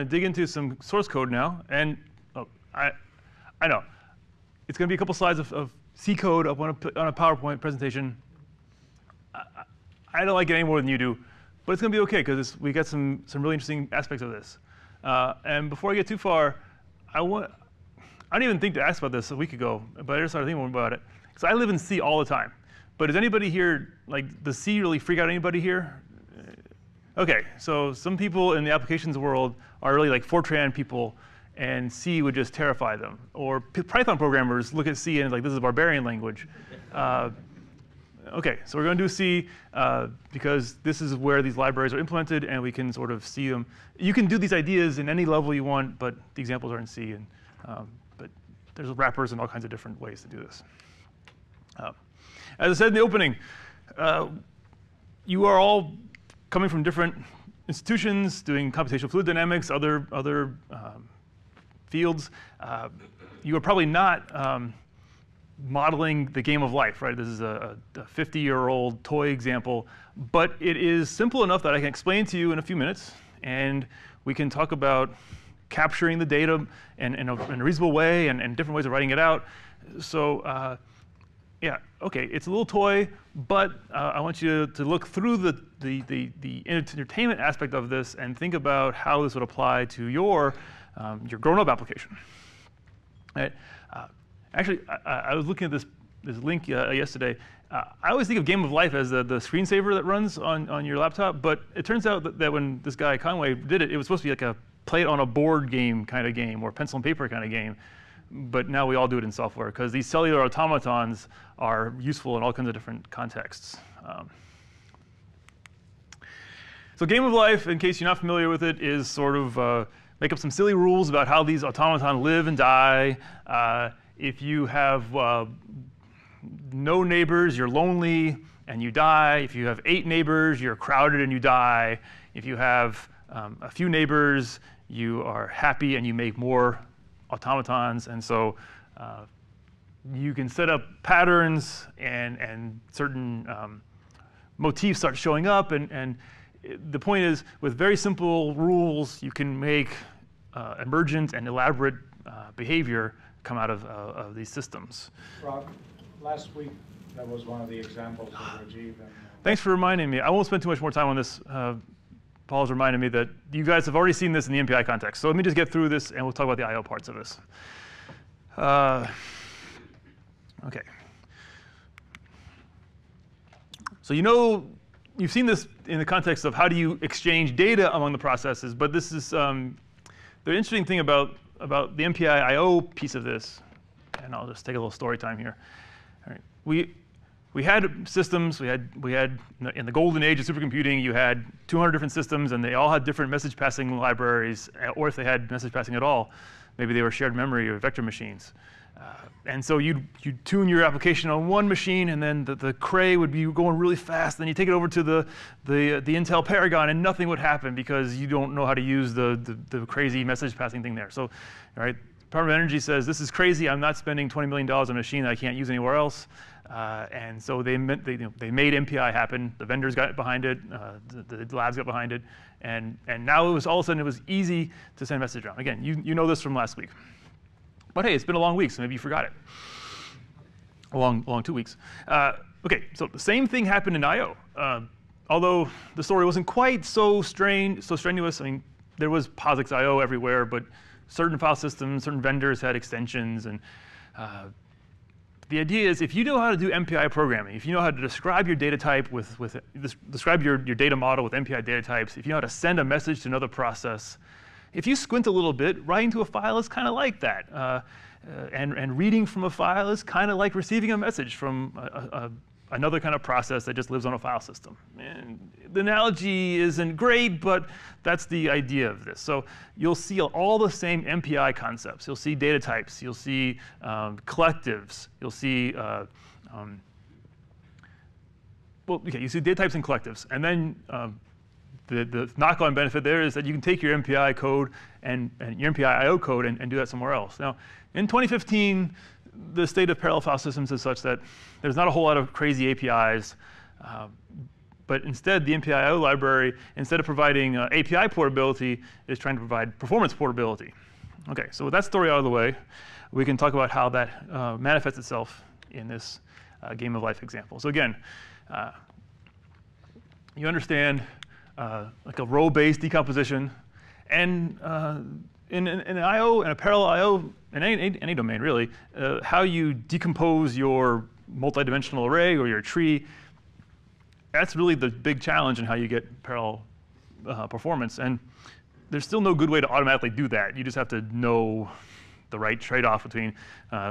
going to dig into some source code now. And oh, I know. It's going to be a couple slides of C code up on a PowerPoint presentation. I don't like it any more than you do, but it's going to be OK, because we got some really interesting aspects of this. And before I get too far, I didn't even think to ask about this a week ago, but I just started thinking about it. Because I live in C all the time. But does anybody here, like, does C really freak out anybody here? OK, so some people in the applications world are really like Fortran people, and C would just terrify them. Or Python programmers look at C and like, this is a barbarian language. OK, so we're going to do C because this is where these libraries are implemented, and we can sort of see them. You can do these ideas in any level you want, but the examples are in C. And, but there's wrappers and all kinds of different ways to do this. As I said in the opening, you are all coming from different institutions, doing computational fluid dynamics, other fields. You are probably not modeling the game of life, right? This is a 50-year-old toy example, but it is simple enough that I can explain to you in a few minutes, and we can talk about capturing the data in a reasonable way and different ways of writing it out. So yeah, OK, it's a little toy, but I want you to look through the entertainment aspect of this and think about how this would apply to your grown-up application. Right. Actually, I was looking at this link yesterday. I always think of Game of Life as the screensaver that runs on your laptop, but it turns out that when this guy Conway did it, it was supposed to be like a play it on a board game kind of game or pencil and paper kind of game. But now we all do it in software, because these cellular automatons are useful in all kinds of different contexts. So Game of Life, in case you're not familiar with it, is sort of make up some silly rules about how these automatons live and die. If you have no neighbors, you're lonely and you die. If you have 8 neighbors, you're crowded and you die. If you have a few neighbors, you are happy and you make more automatons. And so you can set up patterns and certain motifs start showing up. And the point is, with very simple rules, you can make emergent and elaborate behavior come out of these systems. Rob, last week, that was one of the examples of Rajiv. And thanks for reminding me. I won't spend too much more time on this. Paul's reminded me that you guys have already seen this in the MPI context. So let me just get through this, and we'll talk about the I/O parts of this. OK. So you know, you've seen this in the context of how do you exchange data among the processes. But this is the interesting thing about the MPI-IO piece of this, and I'll just take a little story time here. All right. We had systems. We had in the golden age of supercomputing, you had 200 different systems, and they all had different message passing libraries, or if they had message passing at all, maybe they were shared memory or vector machines. And so you'd tune your application on one machine, and then the Cray would be going really fast. Then you take it over to the Intel Paragon, and nothing would happen because you don't know how to use the crazy message passing thing there. So, all right, Department of Energy says, this is crazy. I'm not spending $20 million on a machine that I can't use anywhere else. And so they made MPI happen. The vendors got behind it. The labs got behind it. And now it was all of a sudden it was easy to send message around. Again, you know this from last week. But hey, it's been a long week, so maybe you forgot it. A long 2 weeks. OK, so the same thing happened in I/O. Although the story wasn't quite so strenuous. I mean, there was POSIX I/O everywhere, but certain file systems, certain vendors had extensions. And the idea is, if you know how to do MPI programming, if you know how to describe your data type describe your data model with MPI data types, if you know how to send a message to another process, if you squint a little bit, writing to a file is kind of like that. And reading from a file is kind of like receiving a message from another kind of process that just lives on a file system. And the analogy isn't great, but that's the idea of this. So you'll see all the same MPI concepts. You'll see data types. You'll see collectives. You'll see you see data types and collectives. And then the knock-on benefit there is that you can take your MPI code and your MPI-IO code and do that somewhere else. Now, in 2015, the state of parallel file systems is such that there's not a whole lot of crazy APIs. But instead, the MPI-IO library, instead of providing API portability, is trying to provide performance portability. OK, so with that story out of the way, we can talk about how that manifests itself in this game of life example. So again, you understand like a row-based decomposition. And in an I/O and a parallel I/O, in any domain really, how you decompose your multidimensional array or your tree, that's really the big challenge in how you get parallel performance. And there's still no good way to automatically do that. You just have to know the right trade-off between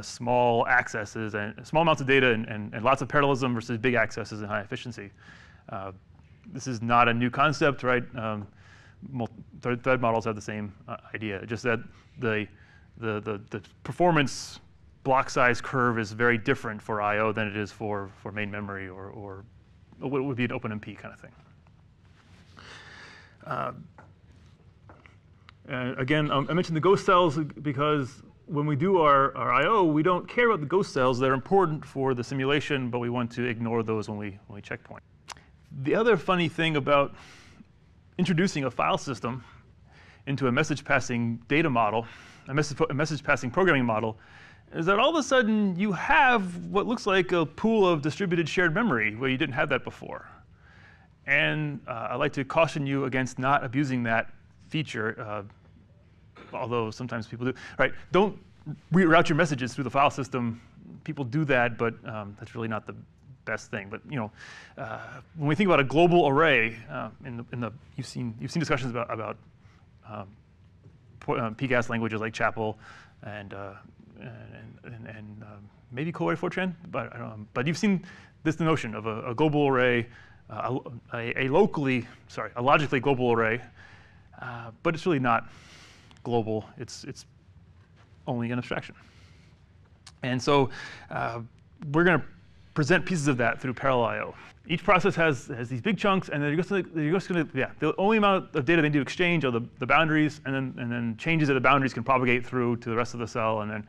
small accesses and small amounts of data and lots of parallelism versus big accesses and high efficiency. This is not a new concept, right? Thread models have the same idea, just that the performance block size curve is very different for I/O than it is for main memory or what would be an OpenMP kind of thing. Again, I mentioned the ghost cells because when we do our I/O, we don't care about the ghost cells. They're important for the simulation, but we want to ignore those when we checkpoint. The other funny thing about introducing a file system into a message passing data model, a message passing programming model, is that all of a sudden you have what looks like a pool of distributed shared memory where you didn't have that before. And I'd like to caution you against not abusing that feature, although sometimes people do. Right? Don't reroute your messages through the file system. People do that, but that's really not the best thing. But you know, when we think about a global array, you've seen discussions about PGAS languages like Chapel and maybe Co-Array Fortran, but I don't know. But you've seen this notion of a global array, a logically global array, but it's really not global. It's only an abstraction. And so we're going to present pieces of that through parallel I/O. Each process has these big chunks, and the only amount of data they need to exchange are the boundaries, and then changes at the boundaries can propagate through to the rest of the cell, and then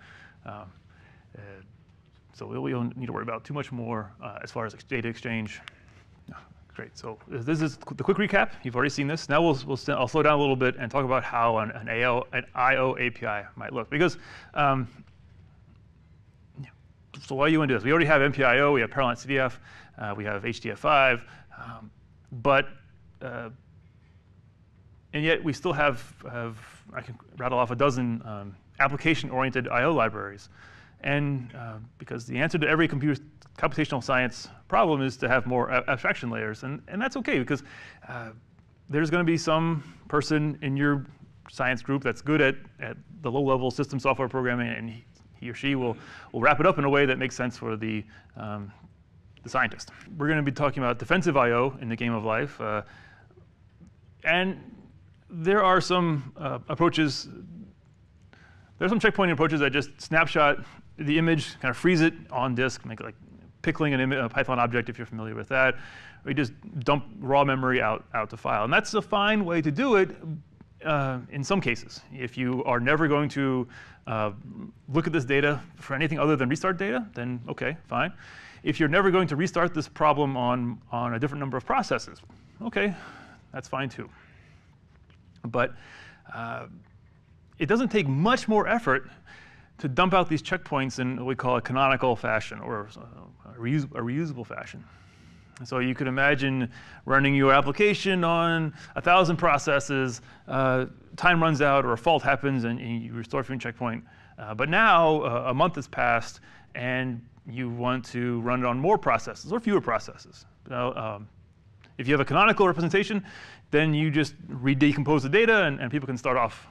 so we don't need to worry about too much more as far as data exchange. Great. So this is the quick recap. You've already seen this. Now I'll slow down a little bit and talk about how an I/O API might look, because. So why do you want to do this? We already have MPI-IO, we have Parallel CDF, we have HDF5, and yet we still have I can rattle off a dozen application-oriented I/O libraries, and because the answer to every computational science problem is to have more abstraction layers, and that's okay because there's going to be some person in your science group that's good at the low-level system software programming and he or she will wrap it up in a way that makes sense for the scientist. We're going to be talking about defensive I/O in the game of life. And there are some approaches. There's some checkpointing approaches that just snapshot the image, kind of freeze it on disk, make it like pickling a Python object if you're familiar with that. Or you just dump raw memory out to file. And that's a fine way to do it. In some cases, if you are never going to look at this data for anything other than restart data, then OK, fine. If you're never going to restart this problem on a different number of processes, OK, that's fine too. But it doesn't take much more effort to dump out these checkpoints in what we call a canonical fashion or a reusable fashion. So you could imagine running your application on 1,000 processes, time runs out or a fault happens and you restore from your checkpoint. But now a month has passed and you want to run it on more processes or fewer processes. Now, if you have a canonical representation, then you just re-decompose the data and people can start off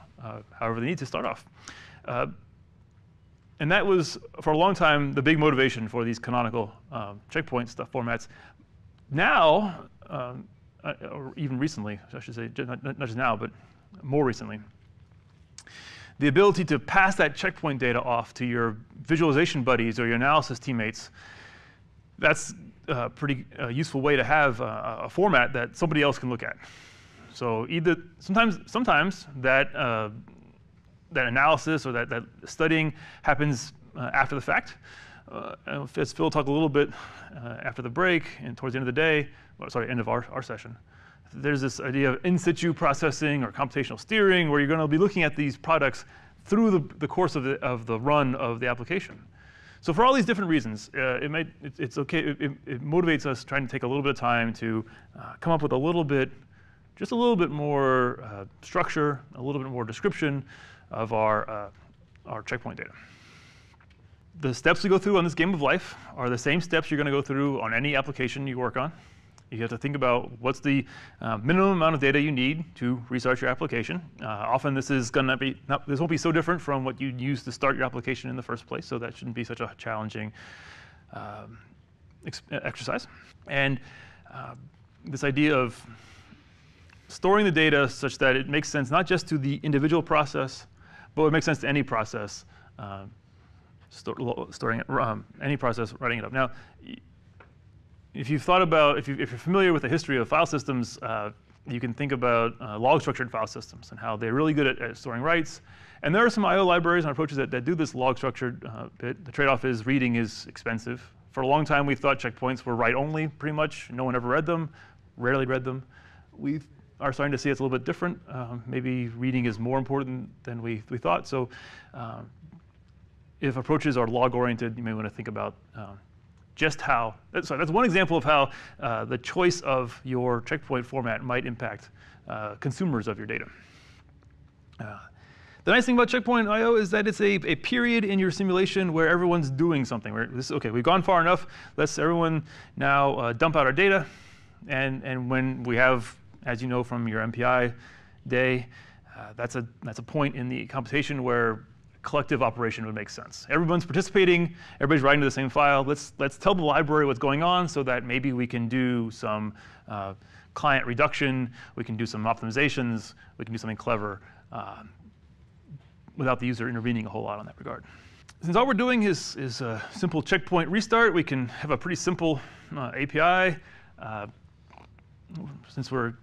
however they need to start off. And that was, for a long time, the big motivation for these canonical checkpoint stuff formats. Now, or even recently, I should say, not just now, but more recently, the ability to pass that checkpoint data off to your visualization buddies or your analysis teammates, that's a pretty useful way to have a format that somebody else can look at. So either sometimes that analysis or that studying happens after the fact, As Phil talked a little bit after the break and towards the end of the day, well, sorry, end of our session, there's this idea of in situ processing or computational steering where you're going to be looking at these products through the course of the run of the application. So for all these different reasons, it's okay. It motivates us trying to take a little bit of time to come up with just a little bit more structure, a little bit more description of our checkpoint data. The steps we go through on this game of life are the same steps you're going to go through on any application you work on. You have to think about what's the minimum amount of data you need to restart your application. Often this is going to be this won't be so different from what you used to start your application in the first place, so that shouldn't be such a challenging exercise. And this idea of storing the data such that it makes sense not just to the individual process, but it makes sense to any process, writing it up. Now, if you're familiar with the history of file systems, you can think about log-structured file systems and how they're really good at storing writes. And there are some I/O libraries and approaches that do this log-structured bit. The trade-off is reading is expensive. For a long time, we thought checkpoints were write-only, pretty much. No one ever read them, rarely read them. We are starting to see it's a little bit different. Maybe reading is more important than we thought. So if approaches are log-oriented, you may want to think about that's one example of how the choice of your checkpoint format might impact consumers of your data. The nice thing about checkpoint I/O is that it's a period in your simulation where everyone's doing something. Okay, we've gone far enough. Let's everyone now dump out our data, and when we have, as you know from your MPI day, that's a point in the computation where collective operation would make sense. Everyone's participating. Everybody's writing to the same file. Let's tell the library what's going on so that maybe we can do some client reduction. We can do some optimizations. We can do something clever without the user intervening a whole lot on that regard. Since all we're doing is a simple checkpoint restart, we can have a pretty simple API. Since we're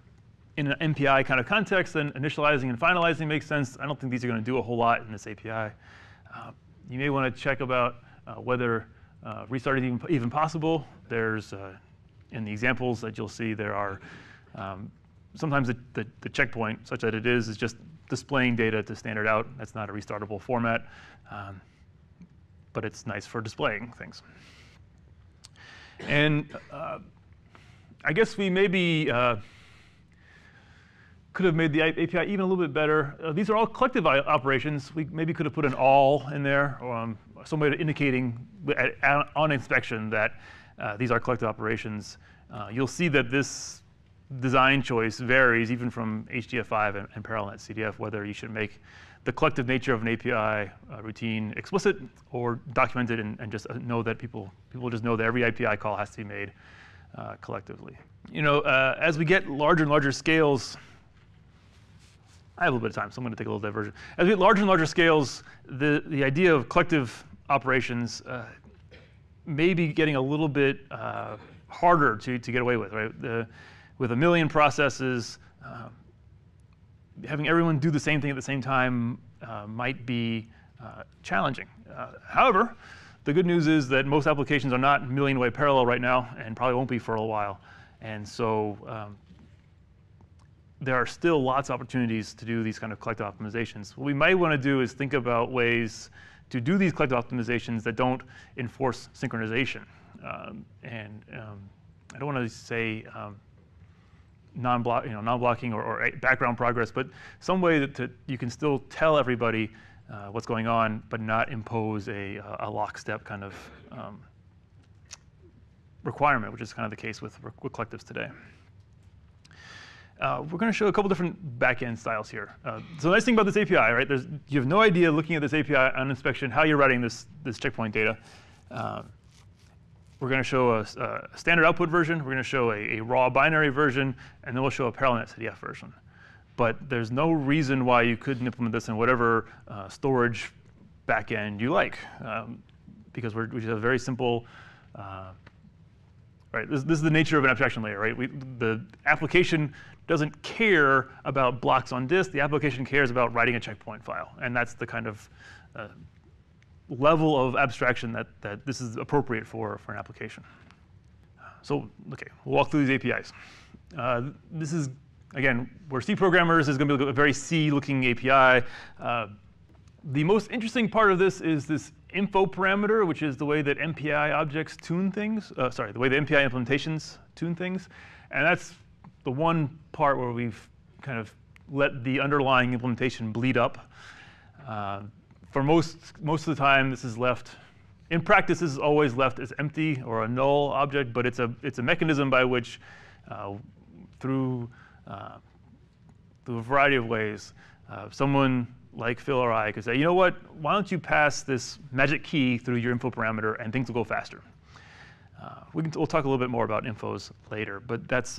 in an MPI kind of context, then initializing and finalizing makes sense. I don't think these are going to do a whole lot in this API. You may want to check about whether restart is even possible. There's, in the examples that you'll see, there are sometimes the checkpoint, such that it is just displaying data to standard out. That's not a restartable format, but it's nice for displaying things. And I guess we may be could have made the API even a little bit better. These are all collective operations. We maybe could have put an all in there, or some way of indicating on inspection that these are collective operations. You'll see that this design choice varies even from HDF5 and Parallel CDF, whether you should make the collective nature of an API routine explicit or documented, and just know that people just know that every API call has to be made collectively. You know, as we get larger and larger scales, I have a little bit of time, so I'm going to take a little diversion. As we get larger and larger scales, the idea of collective operations may be getting a little bit harder to get away with, right? With a million processes, having everyone do the same thing at the same time might be challenging. However, the good news is that most applications are not million-way parallel right now, and probably won't be for a while. And so there are still lots of opportunities to do these kind of collective optimizations. What we might want to do is think about ways to do these collective optimizations that don't enforce synchronization. I don't want to say non-blocking or background progress, but some way that you can still tell everybody what's going on, but not impose a lockstep kind of requirement, which is kind of the case with collectives today. We're going to show a couple different backend styles here. So the nice thing about this API, right? You have no idea looking at this API on inspection how you're writing this checkpoint data. We're going to show a standard output version. We're going to show a raw binary version, and then we'll show a parallel CDF version. But there's no reason why you couldn't implement this in whatever storage backend you like, because we just have a very simple. Right, this is the nature of an abstraction layer, right? The application doesn't care about blocks on disk. The application cares about writing a checkpoint file, and that's the kind of level of abstraction that this is appropriate for an application. So, okay, we'll walk through these APIs. This is, again, we're C programmers. This is going to be a very C-looking API. The most interesting part of this info parameter, which is the way that MPI objects tune things. The way the MPI implementations tune things. And that's the one part where we've kind of let the underlying implementation bleed up. For most of the time, this is left. In practice, this is always left as empty or a null object, but it's a mechanism by which, through a variety of ways, someone like Phil or I could say, you know what? Why don't you pass this magic key through your info parameter, and things will go faster. We'll talk a little bit more about infos later, but that's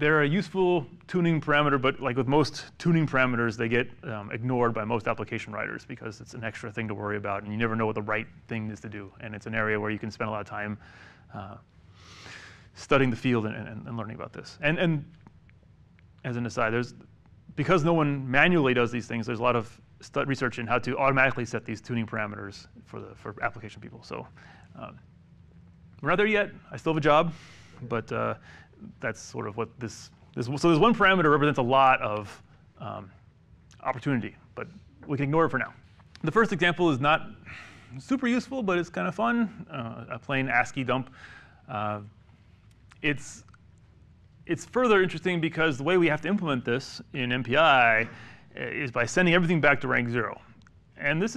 they're a useful tuning parameter. But like with most tuning parameters, they get ignored by most application writers because it's an extra thing to worry about, and you never know what the right thing is to do. And it's an area where you can spend a lot of time studying the field and learning about this. And as an aside, because no one manually does these things, there's a lot of research in how to automatically set these tuning parameters for application people. So we're not there yet. I still have a job, but that's sort of what this. So this one parameter represents a lot of opportunity, but we can ignore it for now. The first example is not super useful, but it's kind of fun. A plain ASCII dump. It's further interesting because the way we have to implement this in MPI is by sending everything back to rank 0. And this,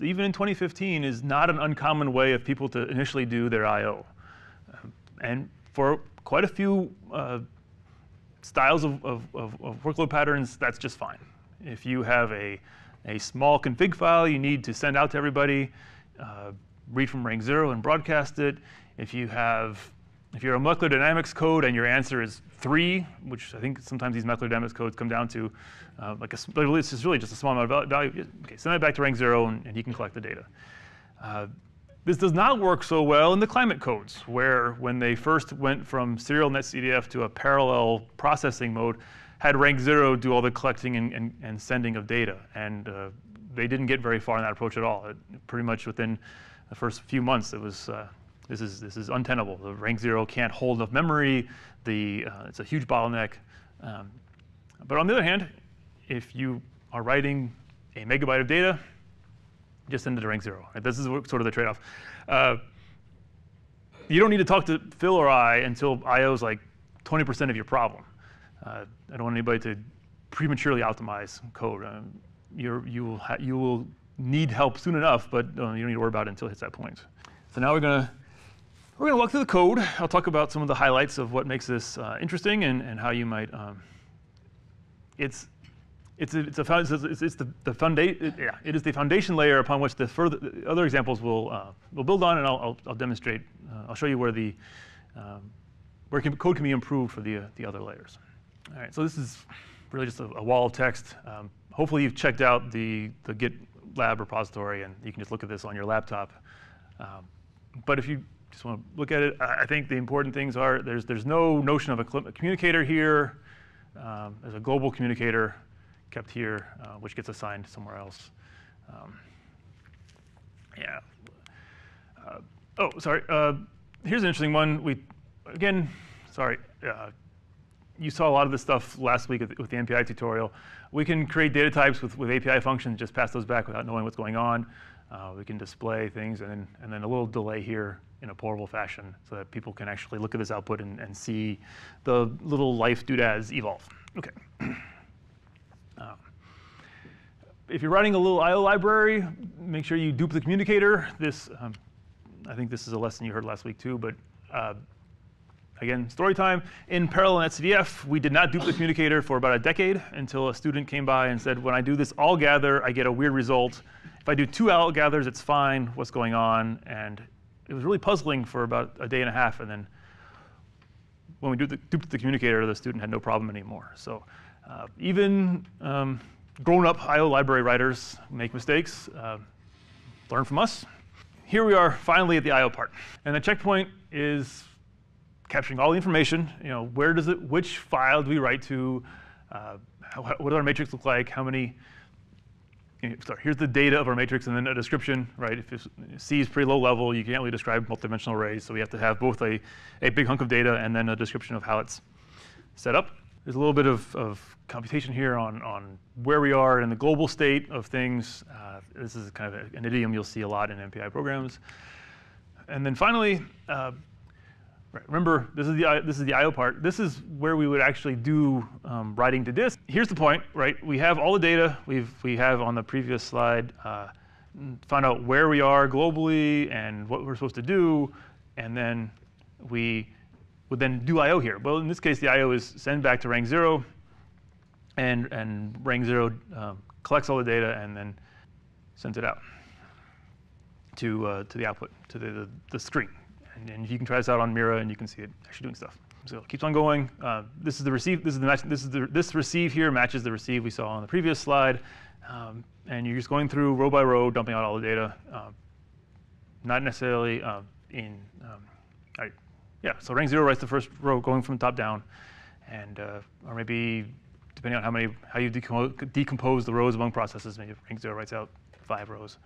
even in 2015, is not an uncommon way of people to initially do their I/O. And for quite a few styles of workload patterns, that's just fine. If you have a small config file you need to send out to everybody, read from rank 0 and broadcast it. If you're a molecular dynamics code and your answer is 3, which I think sometimes these molecular dynamics codes come down to, it's just really just a small amount of value. Okay, send that back to rank 0, and you can collect the data. This does not work so well in the climate codes, where when they first went from serial netcdf to a parallel processing mode, had rank 0 do all the collecting and sending of data, and they didn't get very far in that approach at all. Pretty much within the first few months, it was. This is untenable. The rank 0 can't hold enough memory. It's a huge bottleneck. But on the other hand, if you are writing a megabyte of data, just send it to rank 0. Right? This is sort of the trade-off. You don't need to talk to Phil or I until I/O is like 20% of your problem. I don't want anybody to prematurely optimize code. You will need help soon enough, but you don't need to worry about it until it hits that point. So now we're going to walk through the code. I'll talk about some of the highlights of what makes this interesting and how you might. It is the foundation layer upon which the other examples will build on, and I'll demonstrate. I'll show you where the code can be improved for the other layers. All right, so this is really just a wall of text. Hopefully you've checked out the GitLab repository, and you can just look at this on your laptop. But if you just want to look at it, I think the important things are there's no notion of a communicator here. There's a global communicator kept here, which gets assigned somewhere else. Here's an interesting one. You saw a lot of this stuff last week with the MPI tutorial. We can create data types with API functions, just pass those back without knowing what's going on. We can display things and then a little delay here in a portable fashion so that people can actually look at this output and see the little life doodads evolve. Okay. If you're writing a little I/O library, make sure you dupe the communicator. I think this is a lesson you heard last week too, but again, story time. In Parallel CDF, we did not dupe the communicator for about a decade until a student came by and said, when I do this all gather, I get a weird result. If I do 2 all gathers, it's fine. What's going on? And it was really puzzling for about a day and a half. And then when we duped the communicator, the student had no problem anymore. So even grown-up I/O library writers make mistakes. Learn from us. Here we are finally at the I/O part, and the checkpoint is capturing all the information. You know, which file do we write to? What does our matrix look like? How many here's the data of our matrix and then a description, right? If C is pretty low level, you can't really describe multidimensional arrays, so we have to have both a big hunk of data and then a description of how it's set up. There's a little bit of computation here on where we are in the global state of things. This is kind of an idiom you'll see a lot in MPI programs. And then finally, right, remember, this is the I/O part. This is where we would actually do writing to disk. Here's the point, right? We have all the data we have on the previous slide. Find out where we are globally and what we're supposed to do, and then we would then do I/O here. Well, in this case, the I/O is send back to rank 0, and rank 0 collects all the data and then sends it out to the output, to the screen. And you can try this out on Mira, and you can see it actually doing stuff. So it keeps on going. This is the receive. This is the match. This receive here matches the receive we saw on the previous slide. And you're just going through row by row, dumping out all the data. Not necessarily yeah. So rank 0 writes the first row, going from top down, and or maybe depending on how you decompose the rows among processes, maybe rank 0 writes out 5 rows.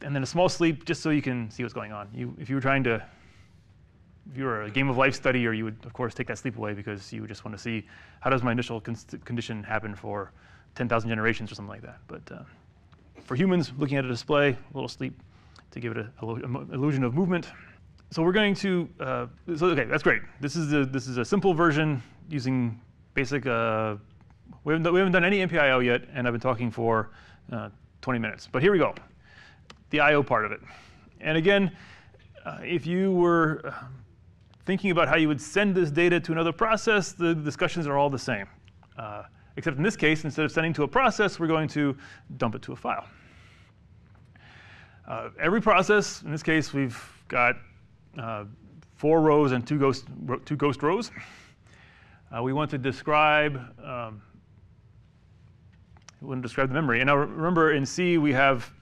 And then a small sleep, just so you can see what's going on. If you were a game of life study, or you would, of course, take that sleep away because you would just want to see how does my initial condition happen for 10,000 generations or something like that. But for humans, looking at a display, a little sleep to give it an illusion of movement. So we're going to, okay, that's great. This is a simple version using basic, we haven't done any MPI-IO yet, and I've been talking for 20 minutes. But here we go. The I/O part of it. And again, if you were thinking about how you would send this data to another process, the discussions are all the same. Except in this case, instead of sending to a process, we're going to dump it to a file. Every process, in this case, we've got 4 rows and 2 ghost rows. We want to describe the memory. And now remember, in C we have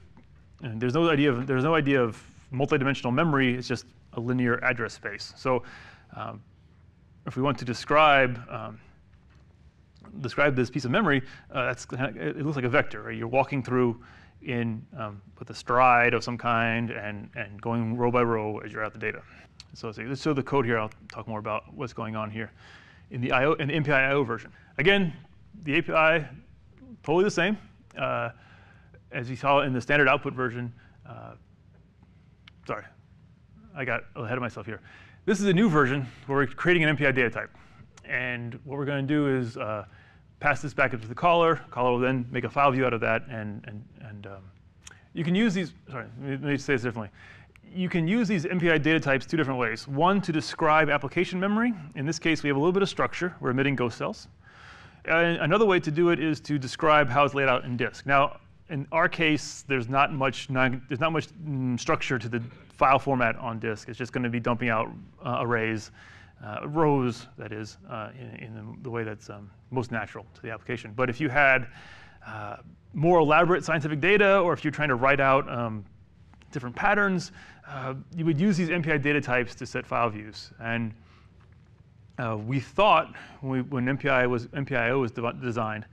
there's no idea of multidimensional memory. It's just a linear address space. So, if we want to describe this piece of memory, it looks like a vector. Right? You're walking through in with a stride of some kind and going row by row as you're out the data. So let's show the code here. I'll talk more about what's going on here in the I/O and MPI-IO version. Again, the API totally the same. As you saw in the standard output version, sorry, I got ahead of myself here. This is a new version where we're creating an MPI data type. And what we're going to do is pass this back up to the caller. Caller will then make a file view out of that. And you can use these, sorry, let me say this differently. You can use these MPI data types 2 different ways. One, to describe application memory. In this case, we have a little bit of structure. We're emitting ghost cells. And another way to do it is to describe how it's laid out in disk. Now, in our case, there's not much structure to the file format on disk. It's just going to be dumping out arrays, rows, that is, in the way that's most natural to the application. But if you had more elaborate scientific data, or if you're trying to write out different patterns, you would use these MPI data types to set file views. And we thought when MPI-IO was designed.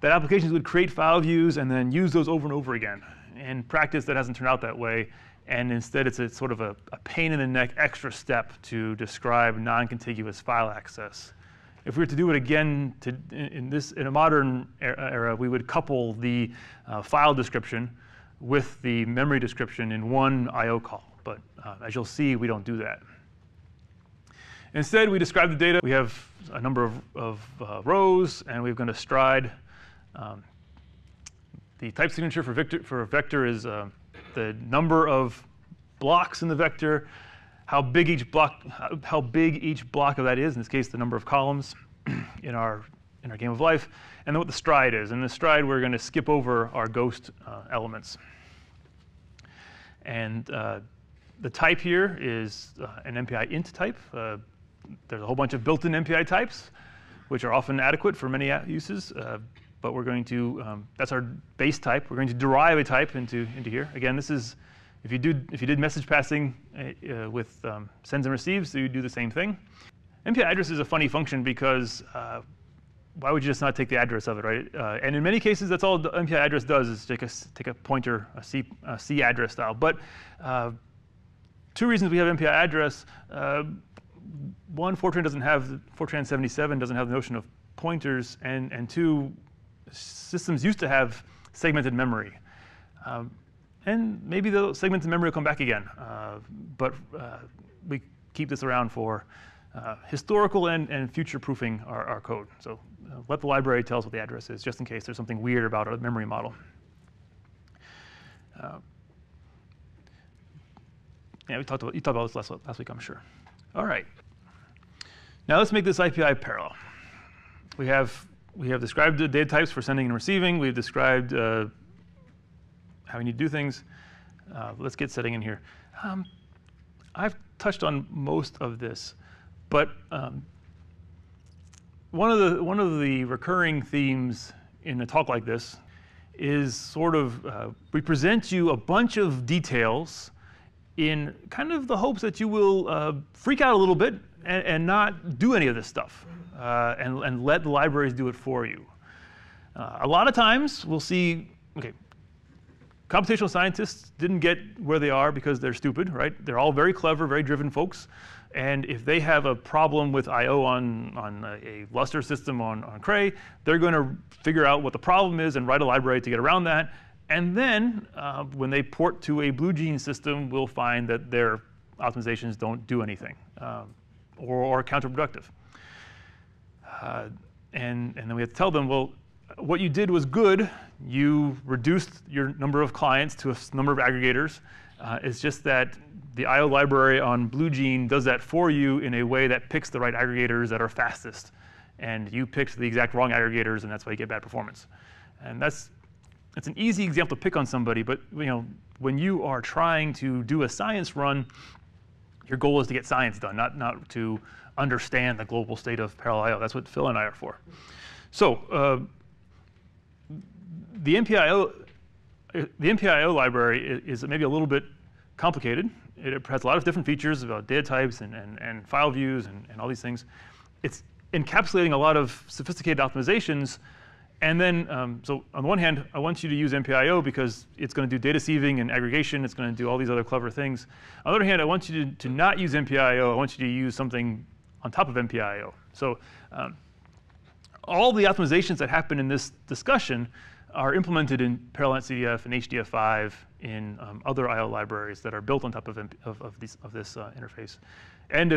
That applications would create file views and then use those over and over again. In practice, that hasn't turned out that way. And instead, it's sort of a pain in the neck extra step to describe non-contiguous file access. If we were to do it again in a modern era, we would couple the file description with the memory description in one I/O call. But as you'll see, we don't do that. Instead, we describe the data. We have a number of rows, and we're going to stride. The type signature for a vector is the number of blocks in the vector, how big each block of that is. In this case, the number of columns in our game of life, and then what the stride is. In the stride, we're going to skip over our ghost elements. And the type here is an MPI int type. There's a whole bunch of built-in MPI types, which are often adequate for many uses. But we're going to, that's our base type. We're going to derive a type into here. Again, this is, if you did message passing with sends and receives, so you do the same thing. MPI address is a funny function because why would you just not take the address of it, right? And in many cases, that's all the MPI address does is take a pointer, a C address style. But two reasons we have MPI address. One, Fortran 77 doesn't have the notion of pointers, and two, systems used to have segmented memory. And maybe the segmented memory will come back again. But we keep this around for historical and future-proofing our code. So let the library tell us what the address is, just in case there's something weird about a memory model. Yeah, you talked about this last week, I'm sure. All right. Now let's make this IPI parallel. We have described the data types for sending and receiving. We've described how we need to do things. Let's get setting in here. I've touched on most of this, but one of the recurring themes in a talk like this is sort of we present you a bunch of details in kind of the hopes that you will freak out a little bit and not do any of this stuff and let the libraries do it for you. A lot of times we'll see, okay, computational scientists didn't get where they are because they're stupid, right? They're all very clever, very driven folks. And if they have a problem with I/O on a Luster system on Cray, they're going to figure out what the problem is and write a library to get around that. And then when they port to a BlueGene system, we'll find that their optimizations don't do anything or are counterproductive. And then we have to tell them, well, what you did was good. You reduced your number of clients to a number of aggregators. It's just that the I/O library on BlueGene does that for you in a way that picks the right aggregators that are fastest. And you picked the exact wrong aggregators, and that's why you get bad performance. And that's an easy example to pick on somebody, but you know, when you are trying to do a science run, your goal is to get science done, not to understand the global state of parallel I/O. That's what Phil and I are for. So the MPI-IO library is maybe a little bit complicated. It has a lot of different features about data types and file views and all these things. It's encapsulating a lot of sophisticated optimizations. And then, so on the one hand, I want you to use MPI-IO because it's going to do data sieving and aggregation. It's going to do all these other clever things. On the other hand, I want you to not use MPI-IO. I want you to use something on top of MPI-IO. So all the optimizations that happen in this discussion are implemented in Parallel CDF and HDF5 in other I/O libraries that are built on top of this interface. And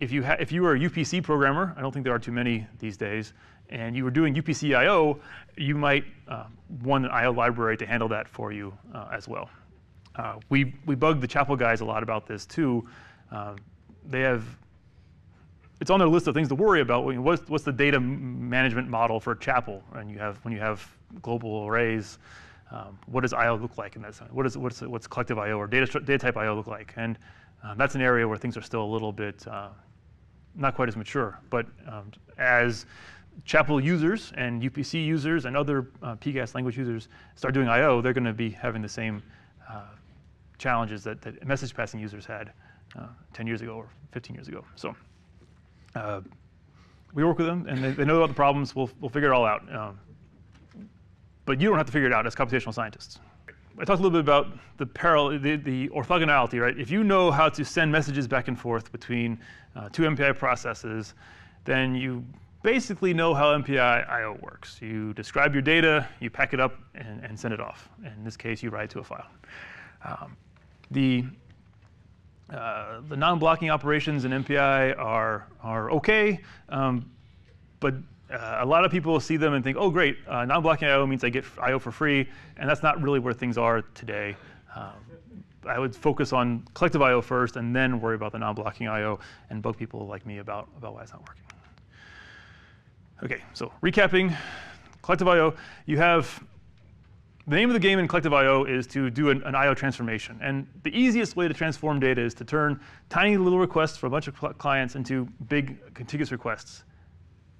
If you were a UPC programmer, I don't think there are too many these days, and you were doing UPC I/O, you might want an I/O library to handle that for you as well. We bug the Chapel guys a lot about this too. It's on their list of things to worry about. What's the data management model for Chapel? And when you have global arrays, what does I/O look like in that sense? What's collective I/O or data type I/O look like? And that's an area where things are still a little bit not quite as mature. But as Chapel users and UPC users and other PGAS language users start doing I/O, they're going to be having the same challenges that message passing users had 10 years ago or 15 years ago. So we work with them, and they know about the problems. We'll figure it all out. But you don't have to figure it out as computational scientists. I talked a little bit about the orthogonality, right? If you know how to send messages back and forth between two MPI processes, then you basically know how MPI-IO works. You describe your data, you pack it up, and send it off. In this case, you write to a file. The non-blocking operations in MPI are OK, but a lot of people see them and think, oh, great, non-blocking I/O means I get I/O for free, and that's not really where things are today. I would focus on collective I/O first and then worry about the non-blocking I/O and bug people like me about why it's not working. OK, so recapping, collective I/O, you have the name of the game in collective I/O is to do an I/O transformation. And the easiest way to transform data is to turn tiny little requests from a bunch of clients into big contiguous requests.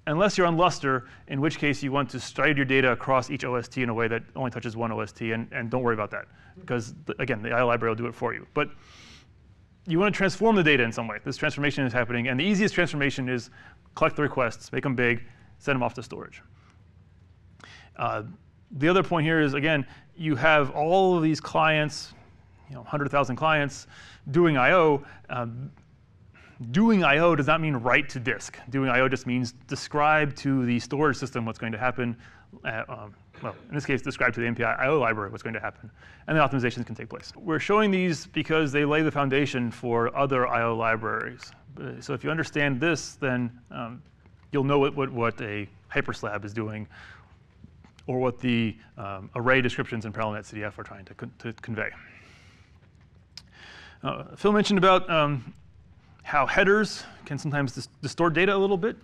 Unless you're on Luster, in which case you want to stride your data across each OST in a way that only touches one OST, and don't worry about that, because again, the I/O library will do it for you. But you want to transform the data in some way. This transformation is happening. And the easiest transformation is collect the requests, make them big, send them off to storage. The other point here is, again, you have all of these clients, 100,000 clients, doing I/O. Doing I/O does not mean write to disk. Doing I/O just means describe to the storage system what's going to happen. Well, in this case, describe to the MPI-IO library what's going to happen. And the optimizations can take place. We're showing these because they lay the foundation for other I/O libraries. So if you understand this, then you'll know what a hyperslab is doing, or what the array descriptions in Parallel CDF are trying to convey. Phil mentioned about how headers can sometimes distort data a little bit.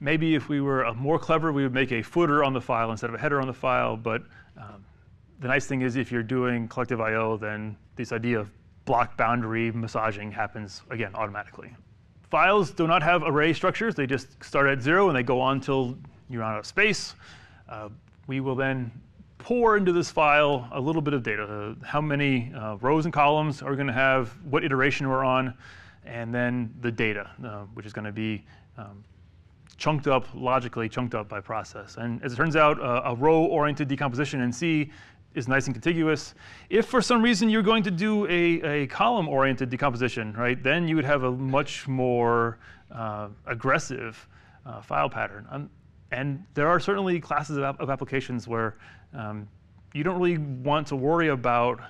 Maybe if we were more clever, we would make a footer on the file instead of a header on the file. But the nice thing is, if you're doing collective I/O, then this idea of block boundary massaging happens, again, automatically. Files do not have array structures. They just start at 0, and they go on till you run out of space. We will then pour into this file a little bit of data. How many rows and columns are going to have, what iteration we're on, and then the data, which is going to be chunked up, logically chunked up by process. And as it turns out, a row-oriented decomposition in C is nice and contiguous. If for some reason you're going to do a column-oriented decomposition, right, then you would have a much more aggressive file pattern. And there are certainly classes of applications where you don't really want to worry about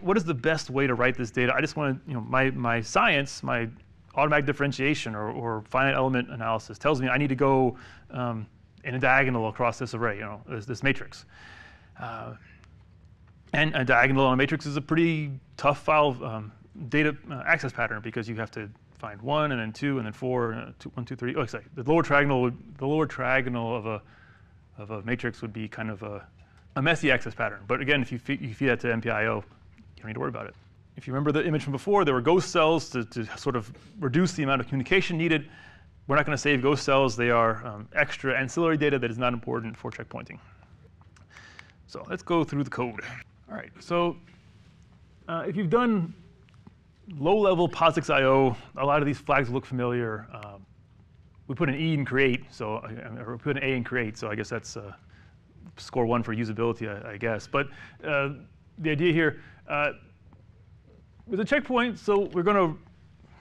what is the best way to write this data. I just want to, my science, my automatic differentiation or finite element analysis tells me I need to go in a diagonal across this array, this matrix. And a diagonal on a matrix is a pretty tough file data access pattern, because you have to find 1, and then 2, and then 4, and 1, 2, 3. Oh, sorry. The lower triagonal of a matrix would be kind of a messy access pattern. But again, if you feed that to MPI-IO, you don't need to worry about it. If you remember the image from before, there were ghost cells to sort of reduce the amount of communication needed. We're not going to save ghost cells. They are extra ancillary data that is not important for checkpointing. So let's go through the code. All right. So if you've done low-level POSIX I/O, a lot of these flags look familiar. We put an E in create, so or we put an A in create, so I guess that's score 1 for usability, I guess. But the idea here, with a checkpoint, so we're going to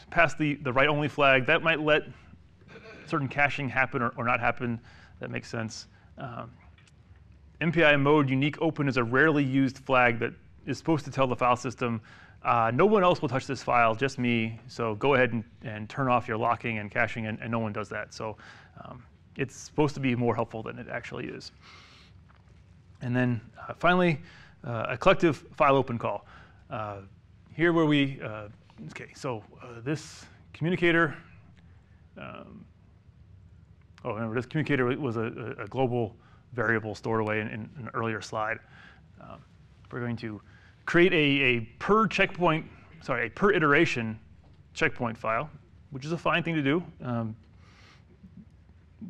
pass the write-only flag. That might let certain caching happen or not happen. That makes sense. MPI mode unique open is a rarely used flag that is supposed to tell the file system, no one else will touch this file, just me. So go ahead and turn off your locking and caching, and no one does that. So it's supposed to be more helpful than it actually is. And then finally, a collective file open call. Here where we, OK, so this communicator, remember this communicator was a global variable stored away in an earlier slide. We're going to create a per iteration checkpoint file, which is a fine thing to do.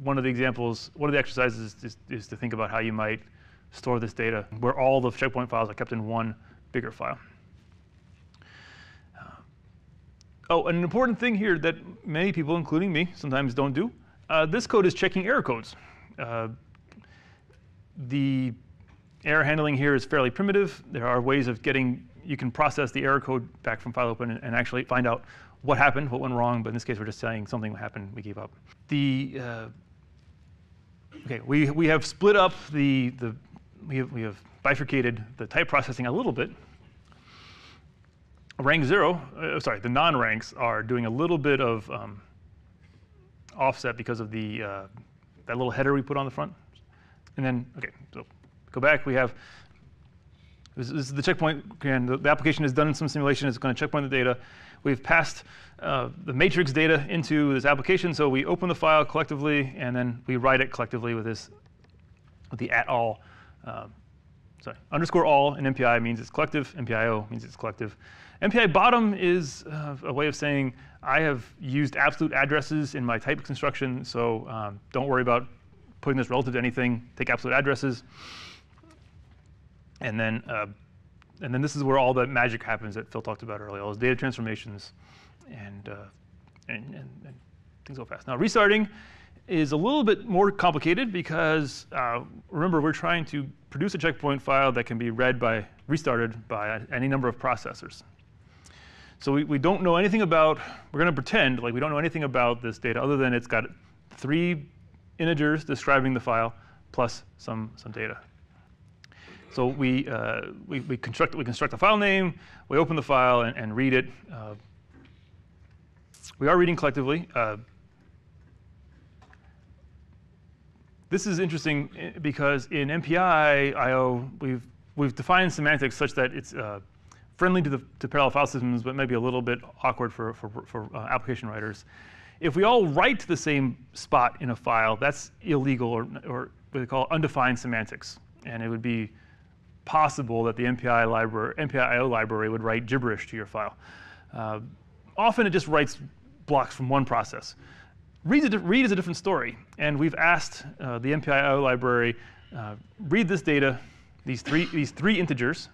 One of the exercises is to think about how you might store this data, where all the checkpoint files are kept in one bigger file. And an important thing here that many people, including me, sometimes don't do, this code is checking error codes. The error handling here is fairly primitive. There are ways of you can process the error code back from file open and actually find out what happened, what went wrong. But in this case, we're just saying something happened, we gave up. We have split up we have bifurcated the type processing a little bit. Rank 0, the non-ranks are doing a little bit of offset because of that little header we put on the front. And then, so go back. We have, this is the checkpoint. Again, the application has done some simulation. It's going to checkpoint the data. We've passed the matrix data into this application. So we open the file collectively, and then we write it collectively with the @all. _all in MPI means it's collective. MPI-IO means it's collective. MPI bottom is a way of saying I have used absolute addresses in my type construction, so don't worry about putting this relative to anything. Take absolute addresses. And then And then this is where all the magic happens that Phil talked about earlier, all those data transformations and things go fast. Now, restarting is a little bit more complicated because, remember, we're trying to produce a checkpoint file that can be read by, restarted by any number of processors. So we don't know anything about, we're going to pretend like we don't know anything about this data other than it's got 3 integers describing the file plus some data. So we construct a file name, we open the file and read it. We are reading collectively. This is interesting because in MPI-IO, we've defined semantics such that it's friendly to parallel file systems, but maybe a little bit awkward for application writers. If we all write to the same spot in a file, that's illegal or what they call undefined semantics. And it would be possible that the MPI-IO library would write gibberish to your file. Often it just writes blocks from one process. Read is a different story. And we've asked the MPI-IO library, read this data, these three integers,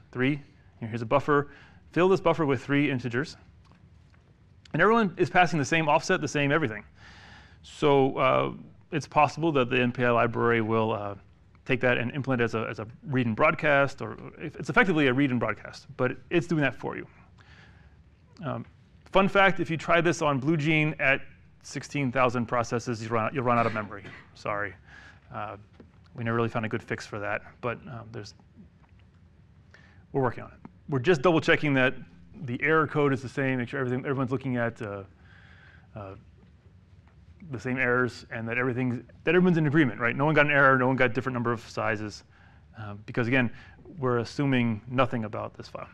here's a buffer, fill this buffer with 3 integers. And everyone is passing the same offset, the same everything. So it's possible that the MPI library will take that and implement it as a read and broadcast, or it's effectively a read and broadcast, but it's doing that for you. Fun fact, if you try this on BlueGene at 16,000 processes, you'll run out of memory. Sorry. We never really found a good fix for that, but we're working on it. We're just double checking that the error code is the same, make sure everyone's looking at the same errors, and that everyone's in agreement, right? No one got an error, no one got different number of sizes, because again, we're assuming nothing about this file.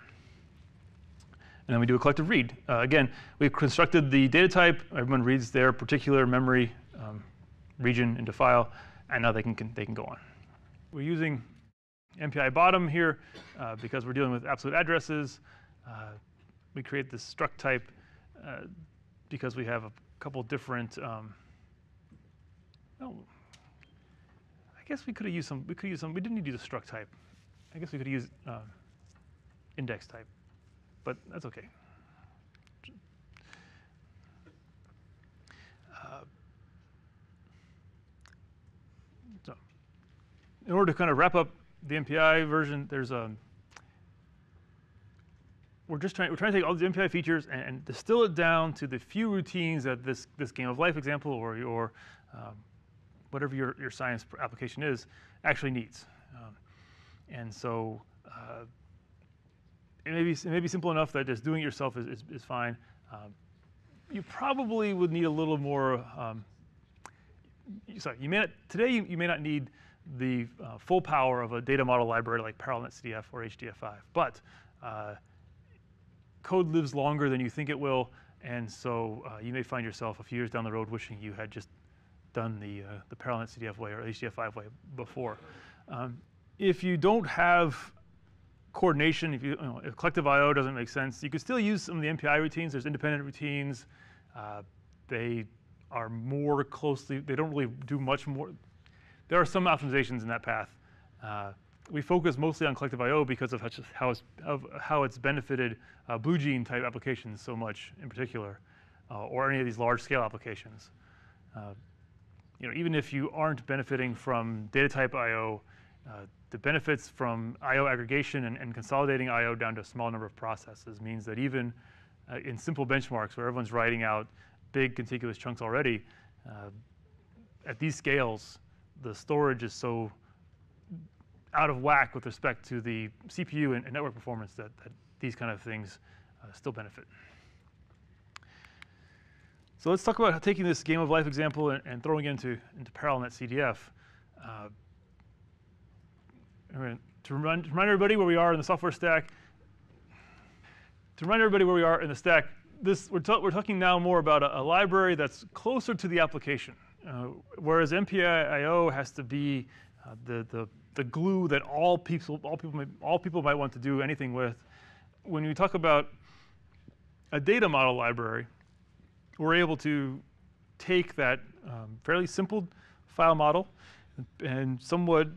And then we do a collective read. Again, we've constructed the data type. Everyone reads their particular memory region into file, and now they can go on. We're using MPI bottom here because we're dealing with absolute addresses. We create this struct type because we have a couple different. I guess we could have used some. We could use some. We didn't need to do the struct type. I guess we could use index type, but that's okay. So, in order to kind of wrap up the MPI version, there's a. We're trying to take all these MPI features and distill it down to the few routines that this game of life example or your whatever your science application is actually needs. And so it may be simple enough that just doing it yourself is fine. You probably would need a little more. Sorry, you may not need the full power of a data model library like Parallel CDF or HDF5, but code lives longer than you think it will, and so you may find yourself a few years down the road wishing you had just done the Parallel CDF way or HDF5 way before. If you don't have coordination, if collective I/O doesn't make sense, you could still use some of the MPI routines. There's independent routines. They are more closely. They don't really do much more. There are some optimizations in that path. We focus mostly on collective I/O because of how it's benefited BlueGene type applications so much in particular, or any of these large scale applications. Even if you aren't benefiting from data type I/O, the benefits from I/O aggregation and consolidating I/O down to a small number of processes means that even in simple benchmarks where everyone's writing out big contiguous chunks already, at these scales, the storage is so out of whack with respect to the CPU and network performance that these kind of things still benefit. So let's talk about taking this game of life example and throwing it into ParallelNet CDF. To remind everybody where we are in the software stack, this we're talking now more about a library that's closer to the application, whereas MPI-IO has to be the glue that all people might want to do anything with. When we talk about a data model library, we're able to take that fairly simple file model and somewhat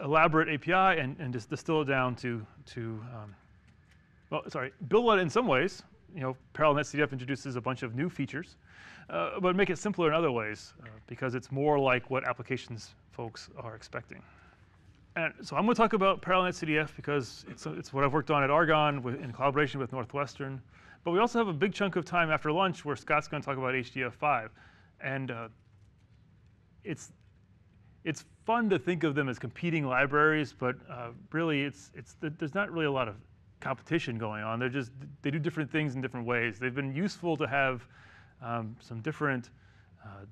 elaborate API and just distill it down to build it in some ways. You know, Parallel CDF introduces a bunch of new features, but make it simpler in other ways because it's more like what applications folks are expecting. And so I'm going to talk about Parallel CDF because it's what I've worked on at Argonne in collaboration with Northwestern. But we also have a big chunk of time after lunch where Scott's going to talk about HDF5, and it's fun to think of them as competing libraries, but really there's not really a lot of competition going on. They do different things in different ways. They've been useful to have some different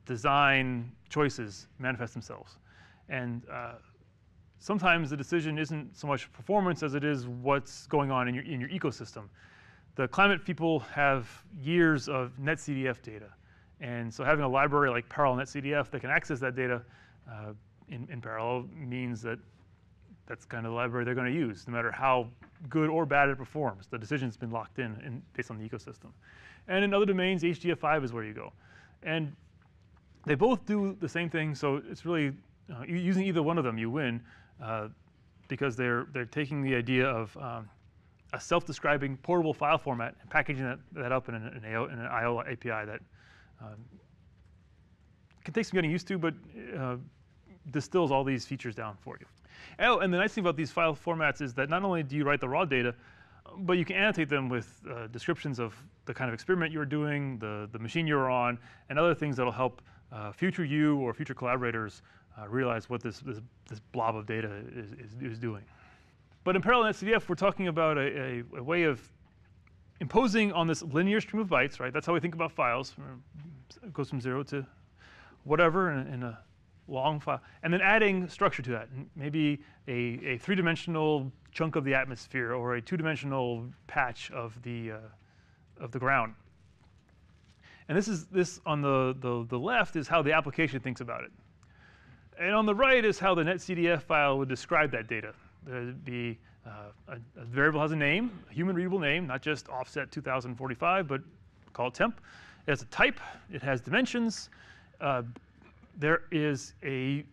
design choices manifest themselves, and sometimes the decision isn't so much performance as it is what's going on in your ecosystem. The climate people have years of NetCDF data, and so having a library like Parallel NetCDF that can access that data in parallel means that that's the kind of the library they're going to use, no matter how good or bad it performs. The decision's been locked in based on the ecosystem. And in other domains, HDF5 is where you go. And they both do the same thing, so it's really using either one of them, you win, because they're taking the idea of a self-describing portable file format and packaging that up in an I/O API that can take some getting used to, but distills all these features down for you. Oh, and the nice thing about these file formats is that not only do you write the raw data, but you can annotate them with descriptions of the kind of experiment you're doing, the machine you're on, and other things that'll help future you or future collaborators realize what this blob of data is doing. But in Parallel CDF, we're talking about a way of imposing on this linear stream of bytes, right? That's how we think about files. It goes from 0 to whatever in a long file, and then adding structure to that, maybe a three-dimensional chunk of the atmosphere or a two-dimensional patch of the ground. And this on the left is how the application thinks about it, and on the right is how the NetCDF file would describe that data. There'd be a variable has a name, a human-readable name, not just offset 2045, but call it temp. It has a type. It has dimensions. There is a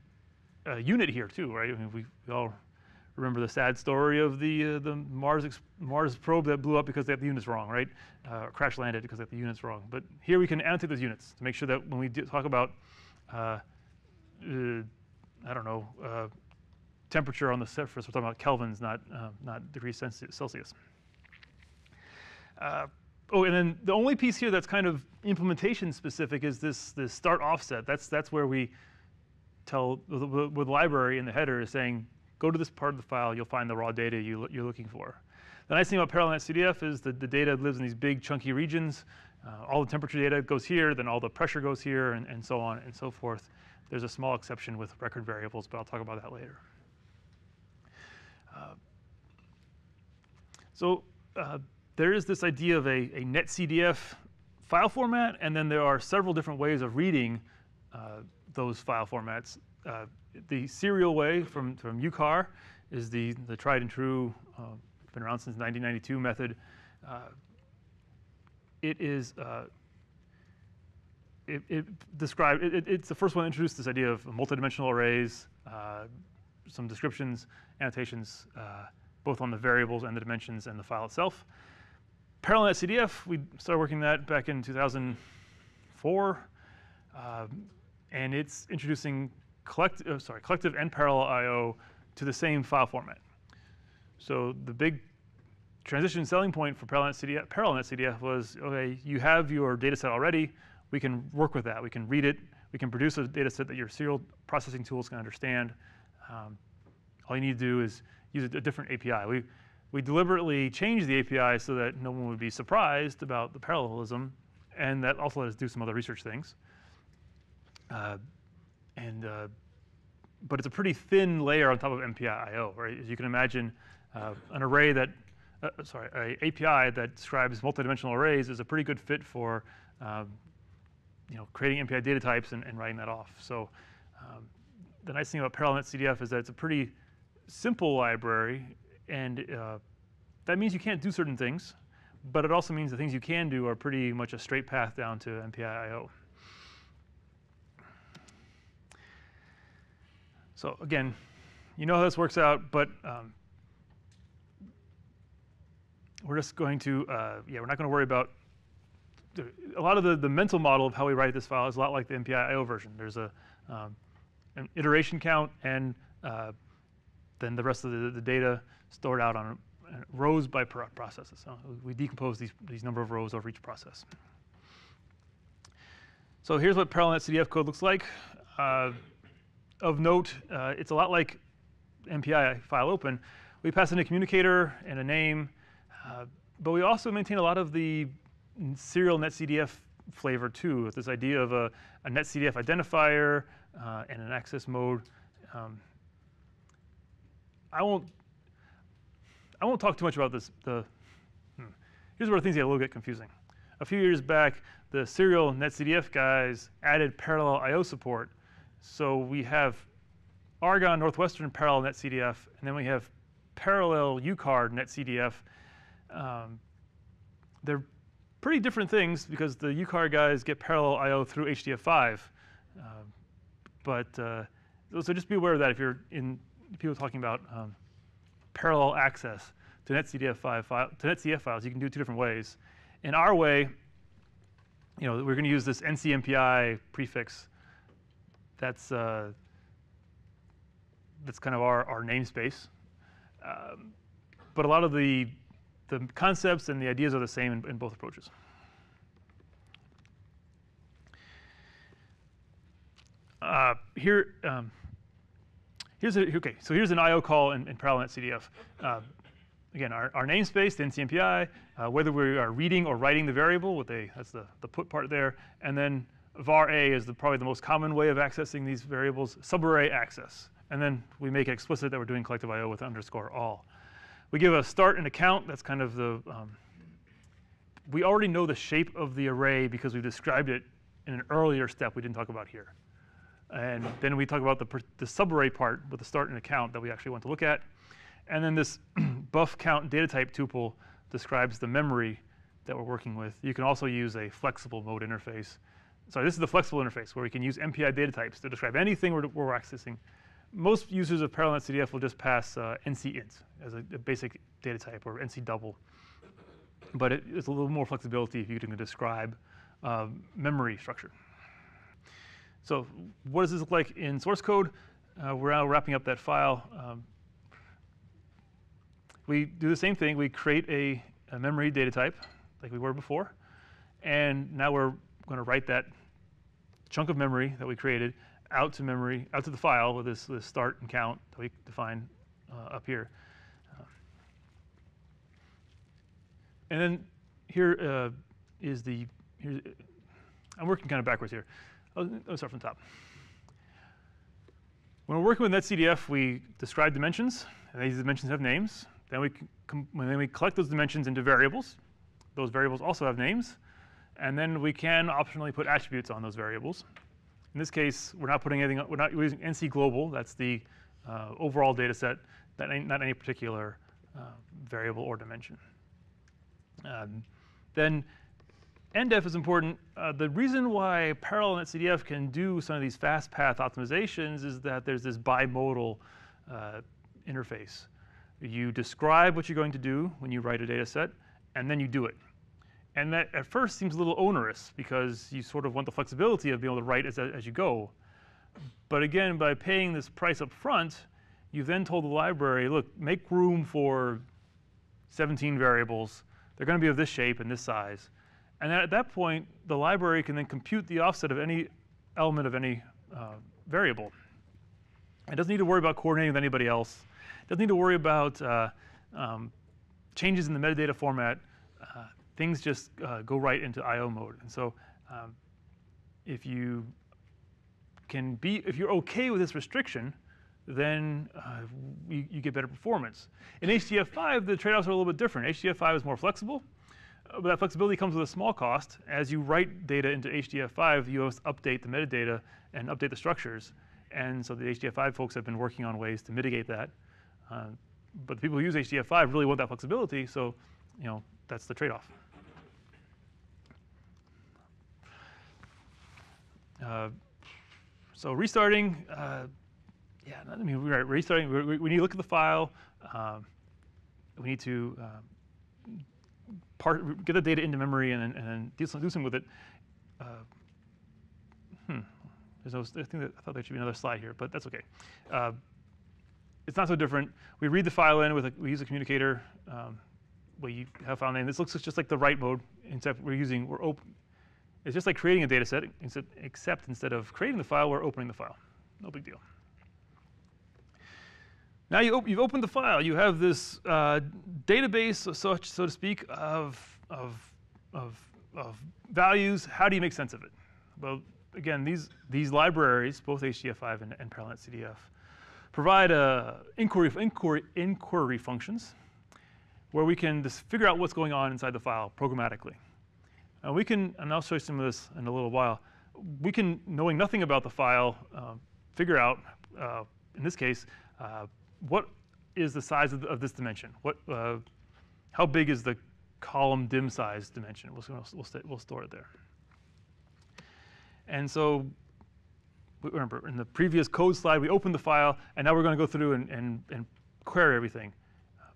unit here too, right? I mean, we all remember the sad story of the Mars probe that blew up because they had the units wrong, right? Or crash landed because they had the units wrong. But here we can annotate those units to make sure that when we talk about, I don't know, temperature on the surface, we're talking about kelvins, not degrees Celsius. Oh, and then the only piece here that's kind of implementation specific is this start offset. That's where we tell the library in the header is saying, go to this part of the file, you'll find the raw data you're looking for. The nice thing about Parallel CDF is that the data lives in these big chunky regions. All the temperature data goes here, then all the pressure goes here, and so on and so forth. There's a small exception with record variables, but I'll talk about that later. There is this idea of a NetCDF file format, and then there are several different ways of reading those file formats. The serial way from UCAR is the tried and true, been around since 1992 method. It's the first one to introduce this idea of multidimensional arrays, some descriptions, annotations, both on the variables and the dimensions and the file itself. Parallel CDF, we started working that back in 2004, and it's introducing collective and parallel I/O to the same file format. So the big transition selling point for Parallel CDF was, okay, you have your data set already. We can work with that. We can read it. We can produce a data set that your serial processing tools can understand. All you need to do is use a different API. We deliberately changed the API so that no one would be surprised about the parallelism, and that also let us do some other research things. But it's a pretty thin layer on top of MPI-IO, right? As you can imagine, an array that, an API that describes multidimensional arrays is a pretty good fit for, creating MPI data types and writing that off. So the nice thing about Parallel CDF is that it's a pretty simple library, and that means you can't do certain things, but it also means the things you can do are pretty much a straight path down to MPI-IO. So again, you know how this works out, but we're just going to, yeah, we're not going to worry about a lot of the mental model of how we write this file is a lot like the MPI-IO version. There's a, an iteration count, and then the rest of the data stored out on rows by processes. So we decompose these number of rows over each process. So here's what Parallel CDF code looks like. Of note, it's a lot like MPI file open. We pass in a communicator and a name, but we also maintain a lot of the serial netcdf flavor too, with this idea of a netcdf identifier and an access mode. I won't talk too much about this. Here's where things get a little bit confusing. A few years back, the serial netcdf guys added parallel I/O support, so we have Argonne Northwestern parallel netcdf, and then we have parallel UCAR netcdf. They're pretty different things because the UCAR guys get parallel I/O through HDF5, so just be aware of that if you're in people talking about parallel access to netcdf5 file, to netcdf files. You can do it two different ways. In our way, you know, we're going to use this NCMPI prefix. That's kind of our namespace, but a lot of the concepts and the ideas are the same in both approaches. Here's an I/O call in parallel CDF. Again, our namespace, the NCMPI, whether we are reading or writing the variable, that's the put part there, and then var a is probably the most common way of accessing these variables, subarray access, and then we make it explicit that we're doing collective I/O with underscore all. We give a start and a count. That's kind of the, we already know the shape of the array because we've described it in an earlier step we didn't talk about here. And then we talk about the subarray part with the start and a count that we actually want to look at. And then this buff count data type tuple describes the memory that we're working with. You can also use a flexible mode interface. Sorry, this is the flexible interface where we can use MPI data types to describe anything we're accessing. Most users of parallel CDF will just pass NC_int as a basic data type, or NC_double. But it's a little more flexibility if you can describe memory structure. So what does this look like in source code? We're now wrapping up that file. We do the same thing. We create a memory data type like we were before. And now we're going to write that chunk of memory that we created out to memory, out to the file with this start and count that we define up here. And then here is the, I'm working kind of backwards here. I'll start from the top. When we're working with netcdf, we describe dimensions, and these dimensions have names. Then we collect those dimensions into variables. Those variables also have names. And then we can optionally put attributes on those variables. In this case, we're not putting anything. We're not using NC global. That's the overall data set, not any particular variable or dimension. Then NDEF is important. The reason why parallel netcdf can do some of these fast path optimizations is that there's this bimodal interface. You describe what you're going to do when you write a data set, and then you do it. And that at first seems a little onerous because you sort of want the flexibility of being able to write as you go. But again, by paying this price up front, you've then told the library, look, make room for 17 variables. They're going to be of this shape and this size. And then at that point, the library can then compute the offset of any element of any variable. It doesn't need to worry about coordinating with anybody else. It doesn't need to worry about changes in the metadata format. Things just go right into I/O mode, and so if you're okay with this restriction, then you get better performance. In HDF5, the trade-offs are a little bit different. HDF5 is more flexible, but that flexibility comes with a small cost. As you write data into HDF5, you must update the metadata and update the structures, and so the HDF5 folks have been working on ways to mitigate that. But the people who use HDF5 really want that flexibility, so you know that's the trade-off. So restarting, Yeah, I mean, we're restarting. We need to look at the file. We need to get the data into memory and then do something with it. There's no, I thought there should be another slide here, but that's OK. It's not so different. We read the file in with a, we use a communicator. We have file name. This looks just like the write mode, except we're using, we're open. It's just like creating a data set, except instead of creating the file, we're opening the file. No big deal. Now you've opened the file. You have this database, so to speak, of values. How do you make sense of it? Well, again, these libraries, both HDF5 and Parallel CDF, provide inquiry functions where we can just figure out what's going on inside the file programmatically. And we can, and I'll show you some of this in a little while, we can, knowing nothing about the file, figure out, in this case, what is the size of this dimension? What, how big is the column dim size dimension? We'll store it there. And so remember, in the previous code slide, we opened the file, and now we're going to go through and query everything.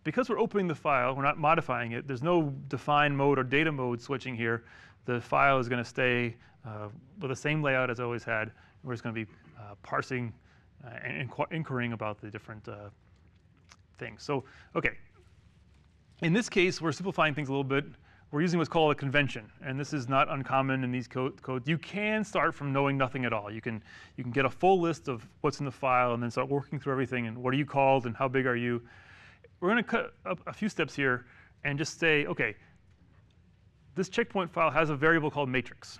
Because we're opening the file, we're not modifying it. There's no define mode or data mode switching here. The file is going to stay with the same layout as it always had. We're just going to be parsing and inquiring about the different things. So, OK. In this case, we're simplifying things a little bit. We're using what's called a convention, and this is not uncommon in these codes. You can start from knowing nothing at all. You can get a full list of what's in the file and then start working through everything and what are you called and how big are you. We're going to cut up a few steps here and just say, OK, this checkpoint file has a variable called matrix.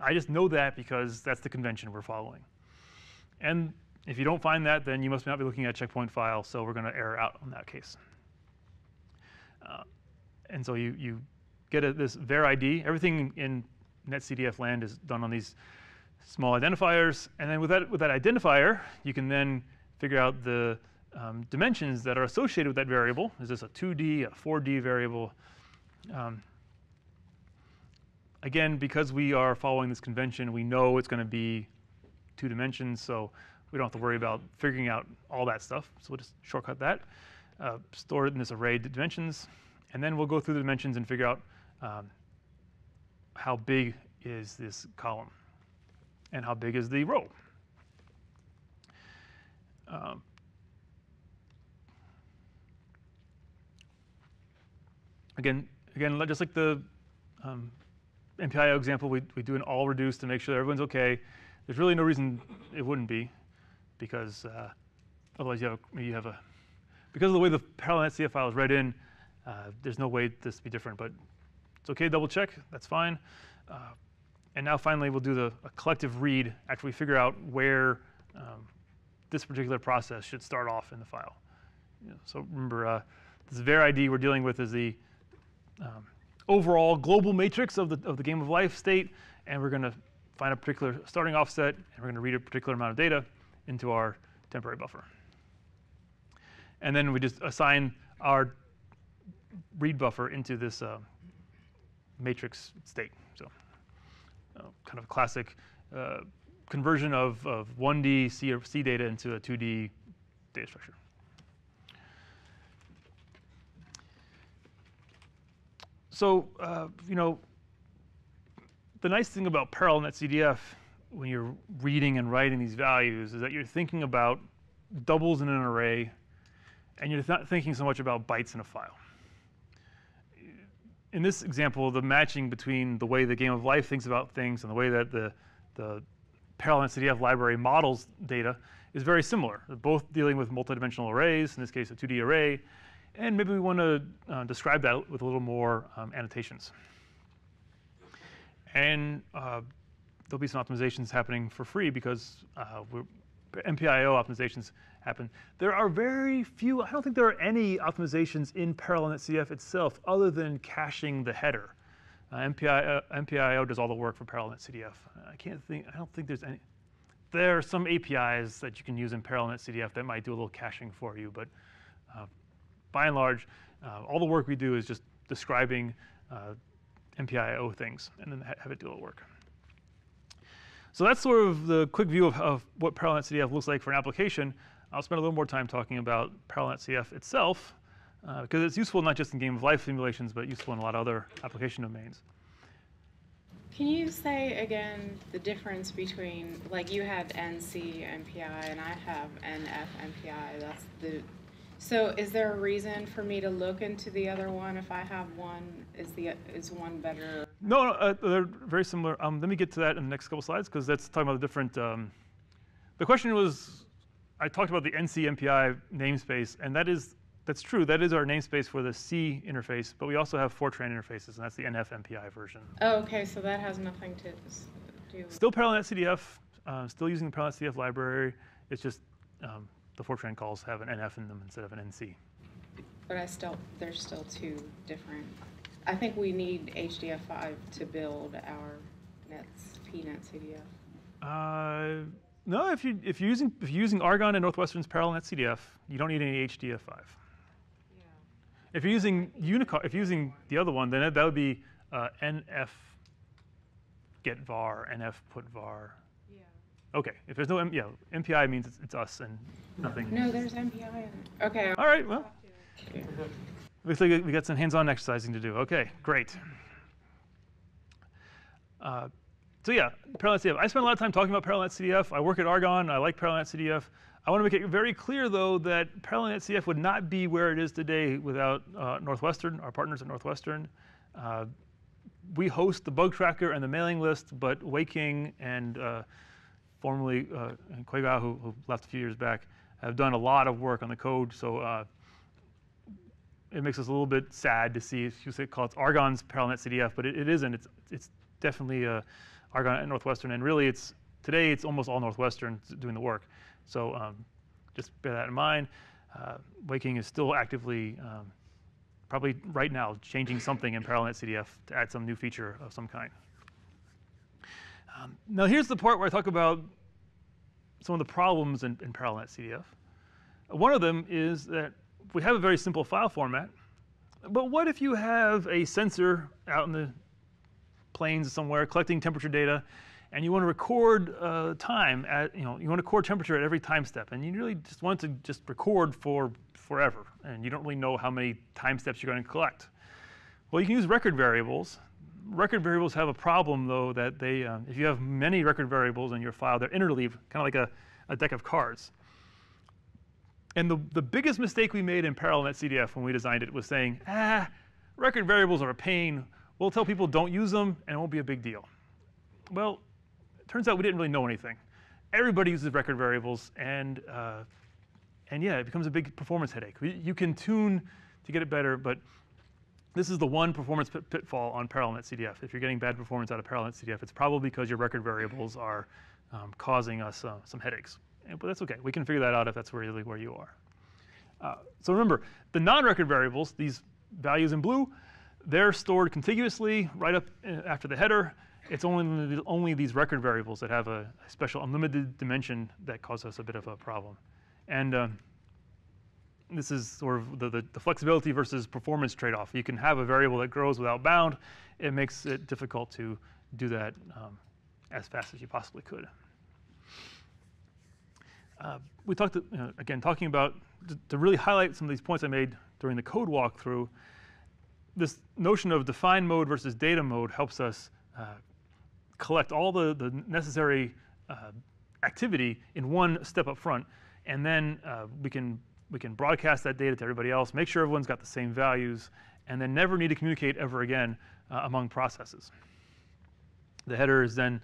I just know that because that's the convention we're following. And if you don't find that, then you must not be looking at a checkpoint file, so we're going to error out on that case. And so you get this var ID. Everything in netcdf land is done on these small identifiers. And then with that identifier, you can then figure out the dimensions that are associated with that variable. Is this a 2D, a 4D variable? Again, because we are following this convention, we know it's going to be 2 dimensions, so we don't have to worry about figuring out all that stuff. So we'll just shortcut that, store it in this array dimensions, and then we'll go through the dimensions and figure out how big is this column and how big is the row. Again, just like the MPI-IO example, we do an all reduce to make sure that everyone's OK. There's really no reason it wouldn't be, because otherwise you have a because of the way the parallel CDF file is read in, there's no way this to be different. But it's OK, double check. That's fine. And now finally, we'll do a collective read after we figure out where this particular process should start off in the file. You know, so remember, this var ID we're dealing with is the overall global matrix of the game of life state. And we're going to find a particular starting offset, and we're going to read a particular amount of data into our temporary buffer. And then we just assign our read buffer into this matrix state. So kind of a classic conversion of 1D C data into a 2D data structure. So you know, the nice thing about Parallel NetCDF when you're reading and writing these values is that you're thinking about doubles in an array, and you're not thinking so much about bytes in a file. In this example, the matching between the way the game of life thinks about things and the way that the Parallel CDF library models data is very similar. They're both dealing with multidimensional arrays, in this case a 2D array. And maybe we want to describe that with a little more annotations. And there'll be some optimizations happening for free because MPI-IO optimizations happen. There are very few, I don't think there are any optimizations in ParallelNetCDF itself other than caching the header. MPI-IO does all the work for ParallelNetCDF. I don't think there's any. There are some APIs that you can use in ParallelNetCDF that might do a little caching for you, but by and large, all the work we do is just describing MPI-IO things and then have it do all the work. So that's sort of the quick view of what Parallel CDF looks like for an application. I'll spend a little more time talking about Parallel CDF itself, because it's useful not just in game of life simulations, but useful in a lot of other application domains. Can you say again the difference between, like, you have NC MPI and I have NF MPI? That's the. So is there a reason for me to look into the other one if I have one? Is one better? No, they're very similar. Let me get to that in the next couple slides, because that's talking about the different. The question was, I talked about the NC MPI namespace, and that's true. That is our namespace for the C interface, but we also have Fortran interfaces, and that's the NF MPI version. Oh, okay. So that has nothing to do with. Still Parallel CDF, still using the Parallel CDF library. It's just. The Fortran calls have an NF in them instead of an NC. But there's still two different. I think we need HDF5 to build our PNet CDF. No, if you're using Argonne and Northwestern's Parallel Net CDF, you don't need any HDF5. Yeah. If you're using UCAR, if you're using the other one, then that would be NF get var, NF put var. Okay, if there's no MPI means it's us and nothing. No, there's MPI in it. Okay. All right, well. Yeah. Looks like we got some hands-on exercising to do. Okay, great. So yeah, Parallel CDF. I spent a lot of time talking about Parallel CDF. I work at Argonne. I like Parallel CDF. I want to make it very clear, though, that Parallel CDF would not be where it is today without Northwestern, our partners at Northwestern. We host the bug tracker and the mailing list, but Wei-keng and formerly Quaigao, who left a few years back, have done a lot of work on the code. So it makes us a little bit sad to see if you say call it Argonne's Parallel CDF, but it isn't. It's definitely Argonne and Northwestern, and really today it's almost all Northwestern doing the work. So just bear that in mind. Wei-keng is still actively, probably right now, changing something in Parallel CDF to add some new feature of some kind. Now here's the part where I talk about some of the problems in Parallel CDF. One of them is that we have a very simple file format, but what if you have a sensor out in the plains somewhere collecting temperature data, and you want to record time at you want to record temperature at every time step, and you really just want to just record for forever, and you don't really know how many time steps you're going to collect. Well, you can use record variables. Record variables have a problem, though, that they, if you have many record variables in your file, they're interleaved, kind of like a deck of cards. And the biggest mistake we made in Parallel CDF when we designed it was saying, record variables are a pain. We'll tell people don't use them, and it won't be a big deal. Well, it turns out we didn't really know anything. Everybody uses record variables, and yeah, it becomes a big performance headache. You can tune to get it better, but this is the one performance pitfall on Parallel CDF. If you're getting bad performance out of Parallel CDF, it's probably because your record variables are causing us some headaches. But that's OK. We can figure that out if that's really where you are. So remember, the non-record variables, these values in blue, they're stored contiguously right up after the header. It's only these record variables that have a special unlimited dimension that cause us a bit of a problem. And this is sort of the flexibility versus performance trade-off. You can have a variable that grows without bound. It makes it difficult to do that as fast as you possibly could. We talked, again, talking about, to really highlight some of these points I made during the code walkthrough, this notion of define mode versus data mode helps us collect all the necessary activity in one step up front, and then we can broadcast that data to everybody else, make sure everyone's got the same values, and then never need to communicate ever again among processes. The header is then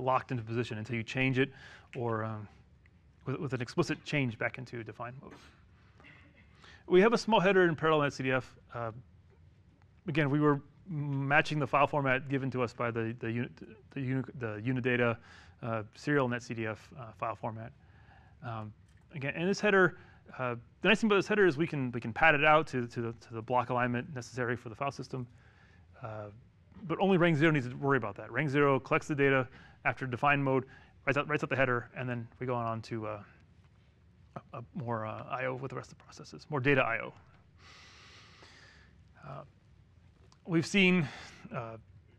locked into position until you change it, or with an explicit change back into define mode. We have a small header in Parallel CDF. Again, we were matching the file format given to us by the Unidata serial netcdf file format. Again, and this header. The nice thing about this header is we can pad it out to the block alignment necessary for the file system, but only rank 0 needs to worry about that. Rank 0 collects the data after define mode, writes out the header, and then we go on to more I/O with the rest of the processes, more data I/O. We've seen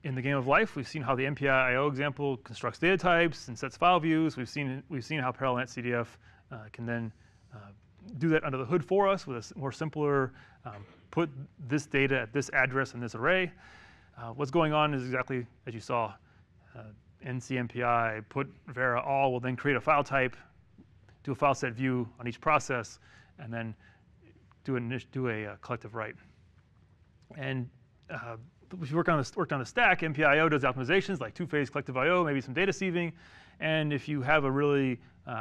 in the game of life, we've seen how the MPI-IO example constructs data types and sets file views. We've seen how Parallel CDF can then do that under the hood for us with a more simpler, put this data at this address in this array. What's going on is exactly as you saw, NCMPI, put Vera all, will then create a file type, do a file set view on each process, and then do a collective write. And if you worked on the stack, MPI-IO does optimizations like two-phase collective I/O, maybe some data sieving. And if you have a really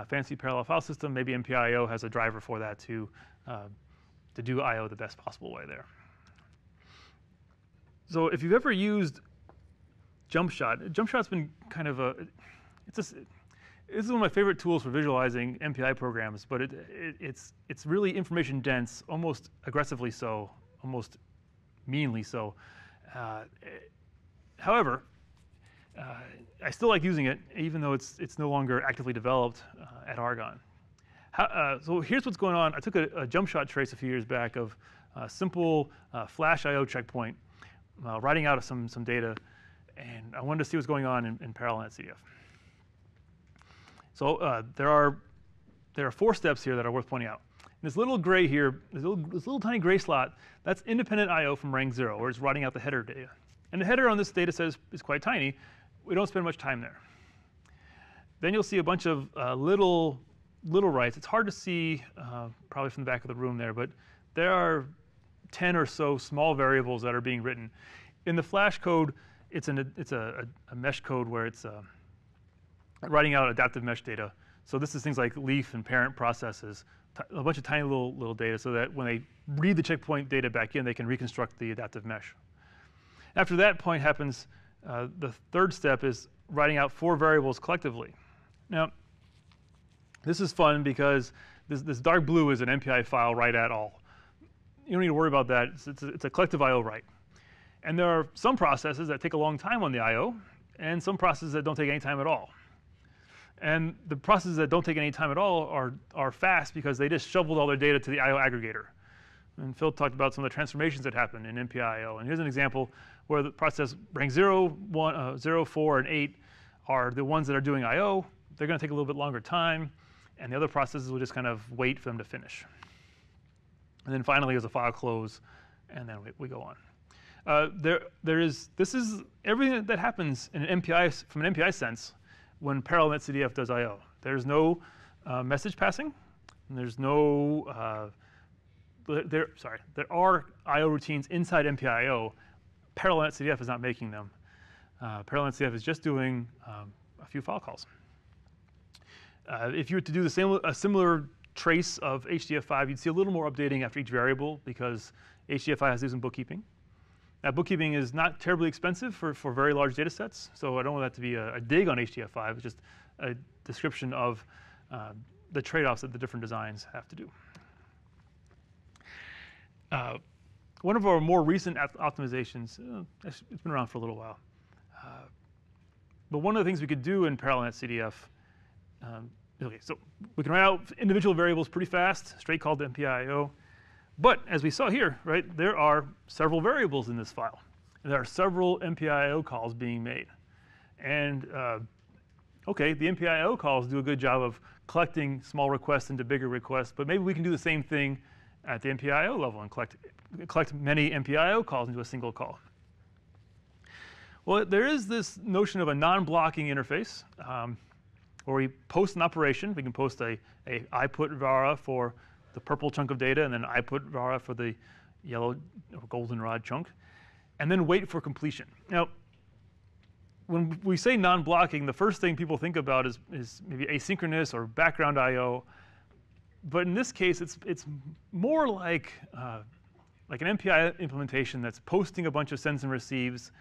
fancy parallel file system, maybe MPI-IO has a driver for that to do I/O the best possible way there. So if you've ever used Jumpshot, Jumpshot's been kind of a, this is one of my favorite tools for visualizing MPI programs, but it's really information dense, almost aggressively so, almost meanly so. However, I still like using it, even though it's no longer actively developed at Argonne. So here's what's going on. I took a Jumpshot trace a few years back of a simple Flash I/O checkpoint, writing out some data, and I wanted to see what's going on in Parallel CDF. So there are four steps here that are worth pointing out. And this little gray here, this little tiny gray slot, that's independent I/O from rank 0, where it's writing out the header data. And the header on this data set is quite tiny. We don't spend much time there. Then you'll see a bunch of little writes. It's hard to see probably from the back of the room there, but there are 10 or so small variables that are being written. In the Flash code, it's a mesh code where it's writing out adaptive mesh data. So this is things like leaf and parent processes, a bunch of tiny little data so that when they read the checkpoint data back in, they can reconstruct the adaptive mesh. After that point happens, the third step is writing out four variables collectively. Now, this is fun because this dark blue is an MPI file write at all. You don't need to worry about that. It's a collective I/O write. And there are some processes that take a long time on the I/O, and some processes that don't take any time at all. And the processes that don't take any time at all are fast because they just shoveled all their data to the I/O aggregator. And Phil talked about some of the transformations that happen in MPI-IO. And here's an example where the process rank 0, 1, 0, 4, and 8 are the ones that are doing I/O. They're going to take a little bit longer time. And the other processes will just kind of wait for them to finish. And then finally, there's a file close. And then we go on. This is everything that happens in an MPI, from an MPI sense when Parallel CDF does I/O. There's no message passing. And there's no... There are I/O routines inside MPI-IO. Parallel CDF is not making them. Parallel CDF is just doing a few file calls. If you were to do a similar trace of HDF5, you'd see a little more updating after each variable because HDF5 has to do some bookkeeping. Now, bookkeeping is not terribly expensive for very large data sets, so I don't want that to be a dig on HDF5. It's just a description of the trade-offs that the different designs have to do. One of our more recent optimizations, it's been around for a little while, but one of the things we could do in Parallel CDF, so we can write out individual variables pretty fast, straight call to MPI-IO. But as we saw here, right, there are several variables in this file. And there are several MPI-IO calls being made. And OK, the MPI-IO calls do a good job of collecting small requests into bigger requests, but maybe we can do the same thing at the MPI-IO level and collect many MPI-IO calls into a single call. Well, there is this notion of a non-blocking interface where we post an operation. We can post a I put vara for the purple chunk of data, and then I put vara for the yellow or goldenrod chunk, and then wait for completion. Now, when we say non-blocking, the first thing people think about is maybe asynchronous or background I/O. But in this case, it's more like an MPI implementation that's posting a bunch of sends and receives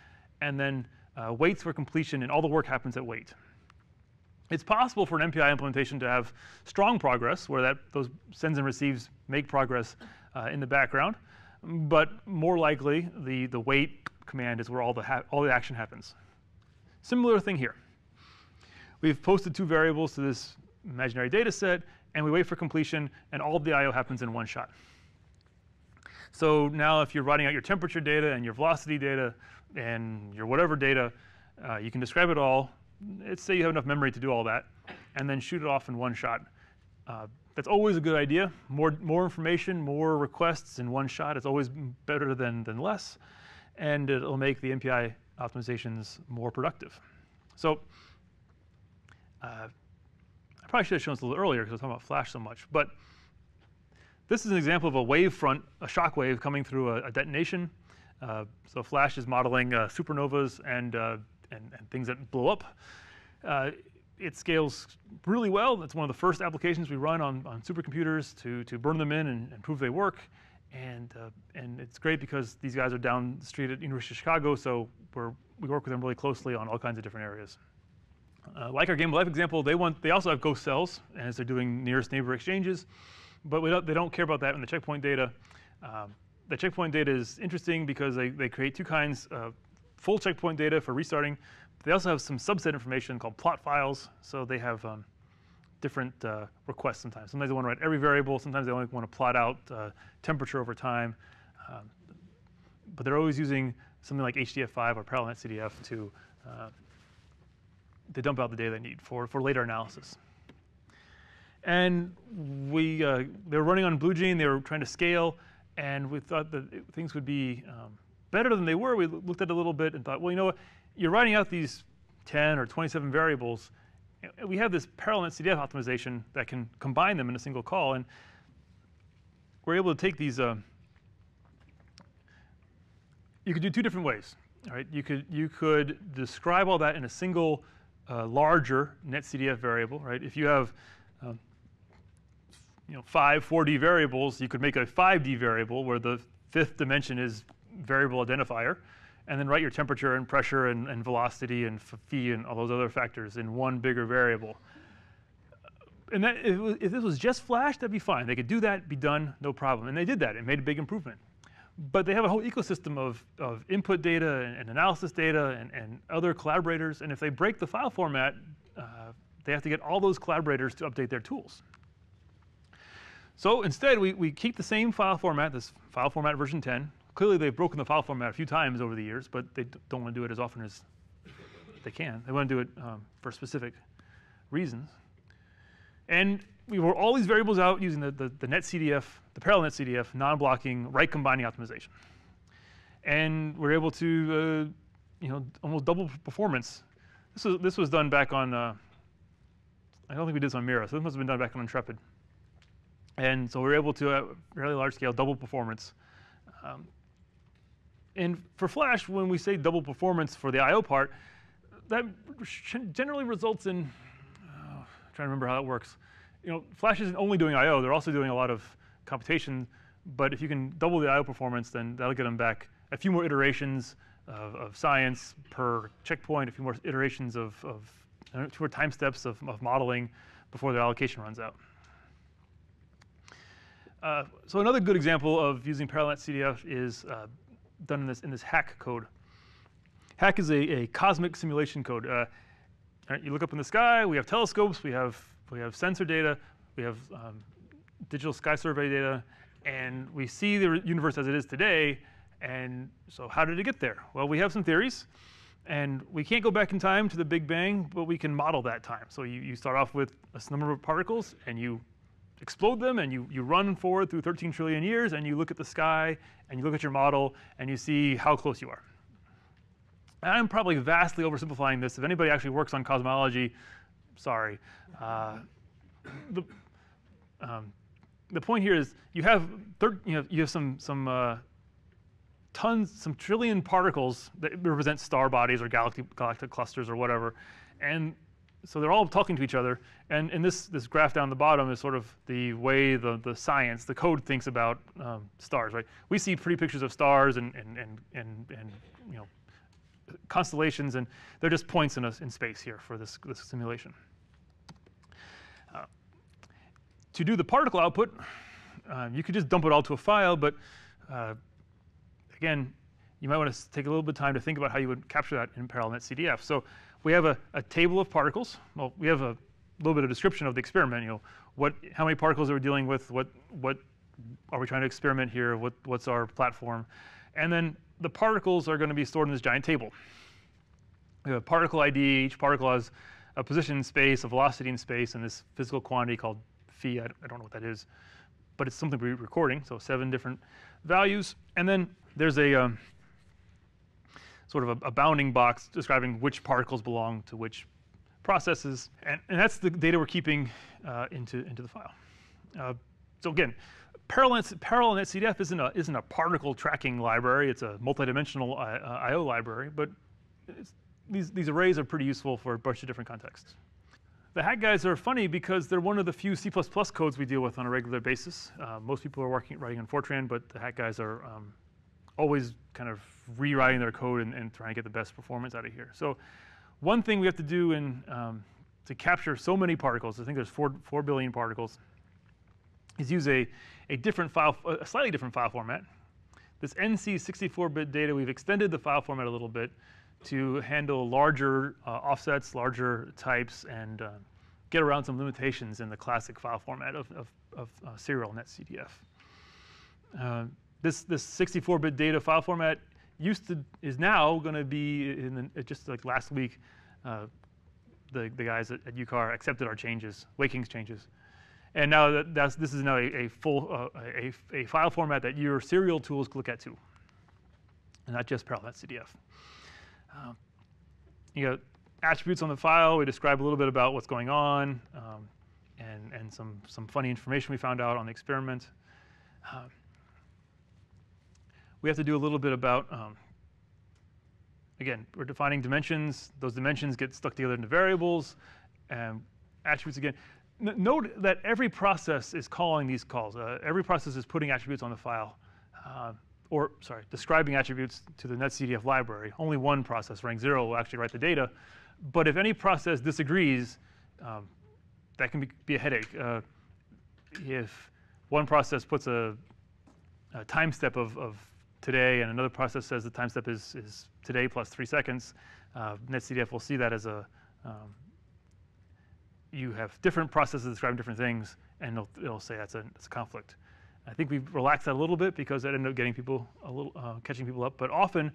and then waits for completion, and all the work happens at wait. It's possible for an MPI implementation to have strong progress, where those sends and receives make progress in the background. But more likely, the wait command is where all the action happens. Similar thing here. We've posted two variables to this imaginary data set, and we wait for completion, and all of the I/O happens in one shot. So now if you're writing out your temperature data and your velocity data and your whatever data, you can describe it all. Let's say you have enough memory to do all that, and then shoot it off in one shot. That's always a good idea. More information, more requests in one shot. It's always better than less, and it'll make the MPI optimizations more productive. So I probably should have shown this a little earlier because I was talking about Flash so much. But this is an example of a wave front, a shock wave coming through a detonation. So Flash is modeling supernovas and things that blow up. It scales really well. That's one of the first applications we run on supercomputers to burn them in and prove they work. And it's great because these guys are down the street at University of Chicago, so we work with them really closely on all kinds of different areas. Like our Game of Life example, they also have ghost cells as they're doing nearest neighbor exchanges, but they don't care about that in the checkpoint data. The checkpoint data is interesting because they create two kinds of full checkpoint data for restarting. They also have some subset information called plot files, so they have different requests sometimes. Sometimes they want to write every variable. Sometimes they only want to plot out temperature over time. But they're always using something like HDF5 or Parallel CDF to dump out the data they need for later analysis. And they were running on BlueGene. They were trying to scale, and we thought that things would be better than they were. We looked at it a little bit and thought, well, you know what? You're writing out these 10 or 27 variables. We have this parallel CDF optimization that can combine them in a single call, and we're able to take these. You could do two different ways. All right, you could describe all that in a single larger net CDF variable. Right, if you have 5 4D variables, you could make a 5D variable where the 5th dimension is variable identifier, and then write your temperature and pressure and velocity and phi and all those other factors in one bigger variable. And that, if this was just Flash, that'd be fine. They could do that, be done, no problem. And they did that. It made a big improvement. But they have a whole ecosystem of input data and analysis data and other collaborators. And if they break the file format, they have to get all those collaborators to update their tools. So instead, we keep the same file format, this file format version 10. Clearly, they've broken the file format a few times over the years, but they don't want to do it as often as they can. They want to do it for specific reasons. And we wrote all these variables out using the net CDF, the parallel net CDF, non-blocking, right combining optimization. And we're able to, almost double performance. This was done back on. I don't think we did this on Mira, so this must have been done back on Intrepid. And so we were able to, at really large scale, double performance. And for Flash, when we say double performance for the I/O part, that generally results in I'm trying to remember how that works. Flash isn't only doing I/O; they're also doing a lot of computation. But if you can double the I/O performance, then that'll get them back a few more iterations of science per checkpoint, a few more iterations of 2 more time steps of modeling before their allocation runs out. So another good example of using parallel CDF is done in this Hack code. Hack is a cosmic simulation code. You look up in the sky. We have telescopes. We have sensor data. We have digital sky survey data, and we see the universe as it is today. And so, how did it get there? Well, we have some theories, and we can't go back in time to the Big Bang, but we can model that time. So you start off with a number of particles, and you explode them, and you run forward through 13 trillion years, and you look at the sky, and you look at your model, and you see how close you are. And I'm probably vastly oversimplifying this. If anybody actually works on cosmology, sorry. The point here is you have some trillion particles that represent star bodies or galactic clusters or whatever, and so they're all talking to each other, and this graph down the bottom is sort of the way the science, the code thinks about stars, right? We see pretty pictures of stars and constellations, and they're just points in space here for this simulation. To do the particle output, you could just dump it all to a file, but again, you might want to take a little bit of time to think about how you would capture that in parallel net CDF. So we have a table of particles. Well, we have a little bit of description of the experiment. How many particles are we dealing with? What are we trying to experiment here? What's our platform? And then the particles are going to be stored in this giant table. We have a particle ID. Each particle has a position in space, a velocity in space, and this physical quantity called phi, I don't know what that is, but it's something we're recording, so 7 different values. And then there's a sort of a bounding box describing which particles belong to which processes, and that's the data we're keeping into the file. So again, Parallel CDF isn't a particle tracking library. It's a multidimensional I/O library, but these arrays are pretty useful for a bunch of different contexts. The Hack guys are funny because they're one of the few C++ codes we deal with on a regular basis. Most people are writing on Fortran, but the Hack guys are always kind of rewriting their code and trying to get the best performance out of here. So one thing we have to do to capture so many particles, I think there's 4 billion particles, is use a slightly different file format. This NC 64-bit data, we've extended the file format a little bit to handle larger offsets, larger types, and get around some limitations in the classic file format of serial NetCDF. This 64-bit data file format is now going to be in just like last week. The guys at UCAR accepted our changes, Wei-keng's changes, and now this is now a full file format that your serial tools can look at too, and not just parallel CDF. You got attributes on the file. We describe a little bit about what's going on, and some funny information we found out on the experiment. We have to do a little bit about, again, we're defining dimensions. Those dimensions get stuck together into variables, and attributes again. Note that every process is calling these calls. Every process is putting attributes on the file, describing attributes to the NetCDF library. Only one process, rank 0, will actually write the data. But if any process disagrees, that can be a headache. If one process puts a time step of today, and another process says the time step is today plus 3 seconds. NetCDF will see that as you have different processes describing different things, and it'll say that's a conflict. I think we've relaxed that a little bit because that ended up getting people catching people up. But often,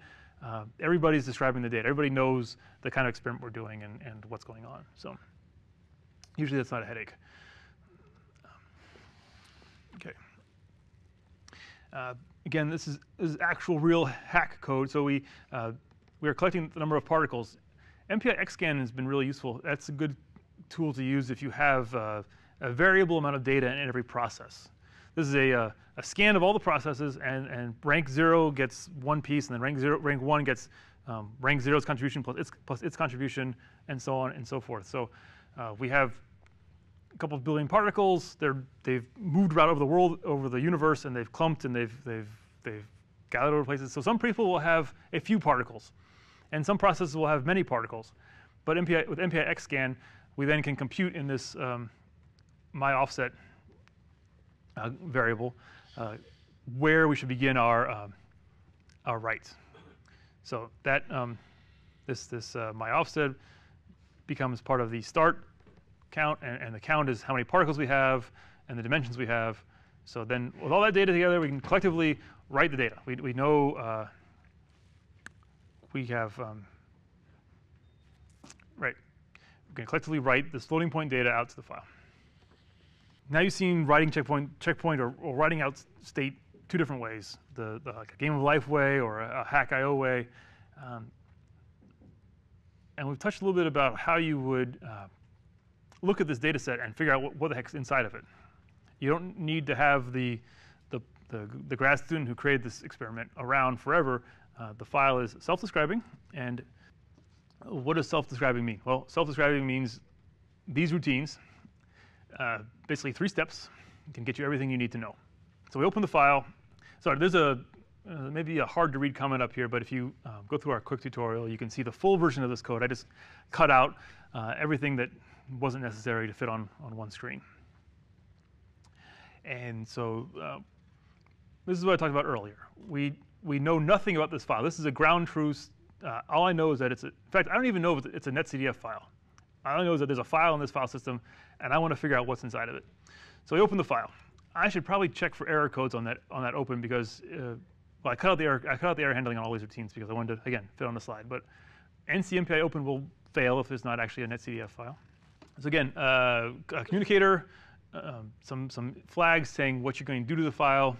everybody's describing the data. Everybody knows the kind of experiment we're doing and what's going on. So usually that's not a headache. Okay. Again, this is actual real Hack code. So we are collecting the number of particles. MPI-IO has been really useful. That's a good tool to use if you have a variable amount of data in every process. This is a scan of all the processes, and rank 0 gets one piece, and then rank 1 gets rank 0's contribution plus its contribution, and so on and so forth. So we have a couple of billion particles. They've moved right over the universe, and they've clumped, and they've gathered over places. So some people will have a few particles, and some processes will have many particles. But with MPI-IO, we then can compute in this my offset variable where we should begin our write. So that this my offset becomes part of the start count, and the count is how many particles we have and the dimensions we have. So then with all that data together, we can collectively write the data. We know we have, right, we can collectively write this floating point data out to the file. Now you've seen writing checkpoint or writing out state two different ways, the like a game of life way or a Hack I/O way. And we've touched a little bit about how you would look at this data set and figure out what the heck's inside of it. You don't need to have the grad student who created this experiment around forever. The file is self-describing. And what does self-describing mean? Well, self-describing means these routines. Basically 3 steps can get you everything you need to know. So we open the file. Sorry, there's maybe a hard to read comment up here, but if you go through our quick tutorial, you can see the full version of this code. I just cut out everything that wasn't necessary to fit on one screen. And so this is what I talked about earlier. We know nothing about this file. This is a ground truth. All I know is that in fact, I don't even know if it's a NetCDF file. All I know is that there's a file in this file system, and I want to figure out what's inside of it. So I open the file. I should probably check for error codes on that open because well, I cut out the error handling on all these routines because I wanted to again fit on the slide. But NCMPI open will fail if there's not actually a NetCDF file. So again, a communicator some flags saying what you're going to do to the file.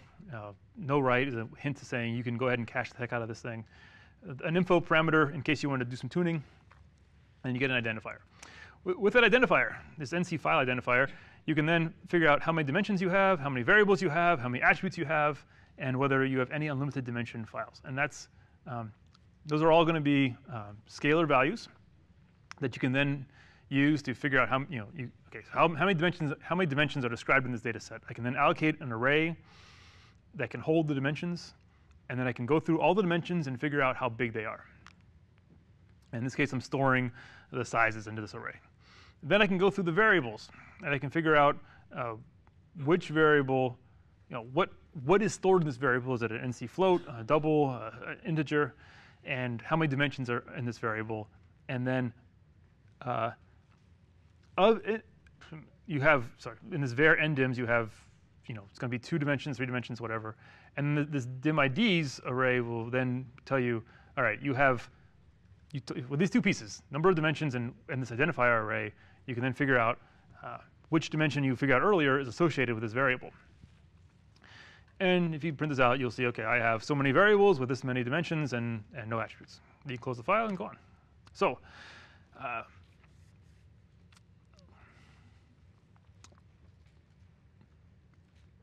No write is a hint to saying you can go ahead and cache the heck out of this thing. An info parameter in case you want to do some tuning, and you get an identifier. With that identifier, this NC file identifier, you can then figure out how many dimensions you have, how many variables you have, how many attributes you have, and whether you have any unlimited dimension files. And that's those are all going to be scalar values that you can then use to figure out how many dimensions are described in this data set. I can then allocate an array that can hold the dimensions, and then I can go through all the dimensions and figure out how big they are. In this case, I'm storing the sizes into this array. Then I can go through the variables, and I can figure out which variable, what is stored in this variable. Is it an NC float, a double, an integer, and how many dimensions are in this variable? And then in this var endims you have, it's going to be 2 dimensions, 3 dimensions, whatever. And this dim IDs array will then tell you, all right, you have with these two pieces, number of dimensions and this identifier array, you can then figure out which dimension you figured out earlier is associated with this variable. And if you print this out, you'll see, okay, I have so many variables with this many dimensions and no attributes. You close the file and go on. So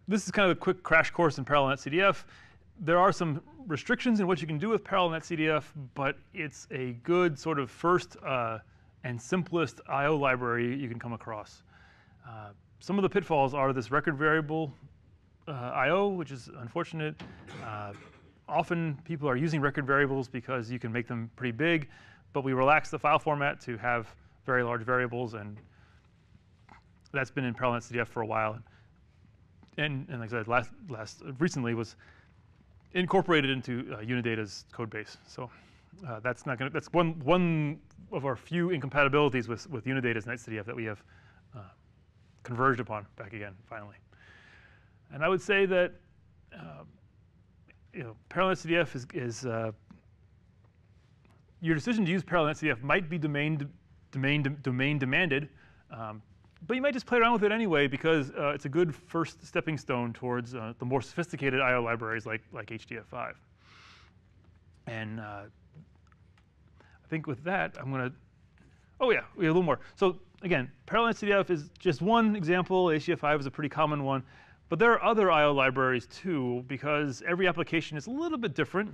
this is kind of a quick crash course in ParallelNet CDF. There are some restrictions in what you can do with ParallelNet CDF, but it's a good sort of first and simplest I/O library you can come across. Some of the pitfalls are this record variable I/O, which is unfortunate. Often people are using record variables because you can make them pretty big, but we relax the file format to have very large variables, and that's been in ParallelNet CDF for a while. And like I said, recently was incorporated into Unidata's code base. So that's not going to, that's one of our few incompatibilities with Unidata's NetCDF that we have converged upon back again, finally. And I would say that ParallelNet CDF is your decision to use ParallelNet CDF might be domain demanded, but you might just play around with it anyway because it's a good first stepping stone towards the more sophisticated I/O libraries like HDF5. And I think with that, I'm going to, oh yeah, we have a little more. So again, ParallelNet CDF is just one example. HDF5 is a pretty common one. But there are other I/O libraries too, because every application is a little bit different.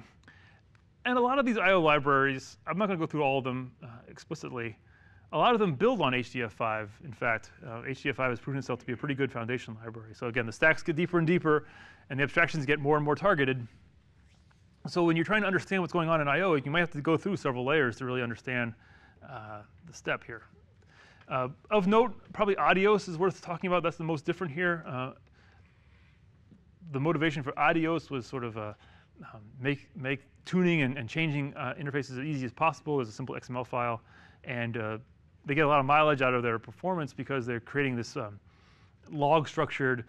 And a lot of these I/O libraries, I'm not going to go through all of them explicitly. A lot of them build on HDF5. In fact, HDF5 has proven itself to be a pretty good foundation library. So again, the stacks get deeper and deeper, and the abstractions get more and more targeted. So when you're trying to understand what's going on in I/O, you might have to go through several layers to really understand the step here. Of note, probably ADIOS is worth talking about. That's the most different here. The motivation for ADIOS was sort of make tuning and changing interfaces as easy as possible. There's a simple XML file, and they get a lot of mileage out of their performance because they're creating this log-structured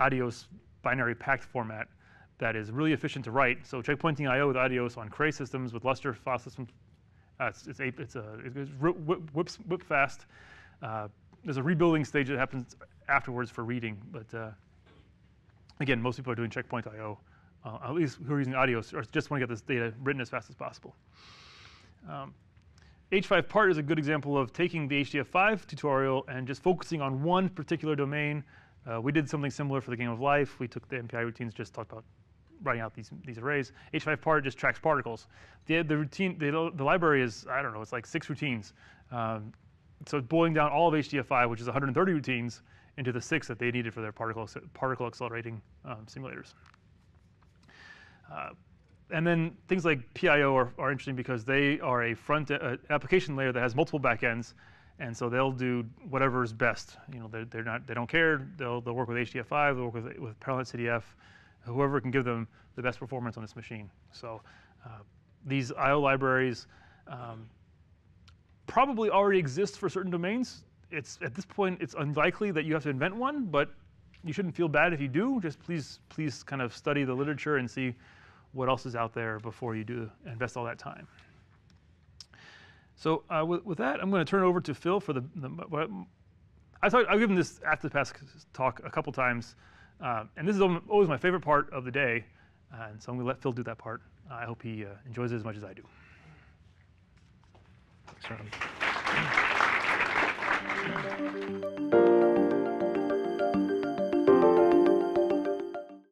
ADIOS binary packed format that is really efficient to write. So checkpointing I/O with ADIOS on Cray systems with Luster file systems, it's whip fast. There's a rebuilding stage that happens afterwards for reading, but again, most people are doing checkpoint I/O, at least who are using ADIOS, or just want to get this data written as fast as possible. H5Part is a good example of taking the HDF5 tutorial and just focusing on one particular domain. We did something similar for the game of life. We took the MPI routines, just talked about writing out these arrays. H5Part just tracks particles. The library is, I don't know, it's like 6 routines. So it's boiling down all of HDF5, which is 130 routines, into the 6 that they needed for their particle accelerating simulators. And then things like PIO are interesting because they are a front application layer that has multiple backends, and so they'll do whatever is best. They don't care. They'll work with HDF5. They'll work with ParallelNet CDF, whoever can give them the best performance on this machine. So these I/O libraries probably already exist for certain domains. At this point, it's unlikely that you have to invent one, but you shouldn't feel bad if you do. Just please kind of study the literature and see what else is out there before you do invest all that time. So with that, I'm going to turn it over to Phil for the I've given this after the past talk a couple times, and this is always my favorite part of the day, and so I'm going to let Phil do that part. I hope he enjoys it as much as I do. Thanks, Ron.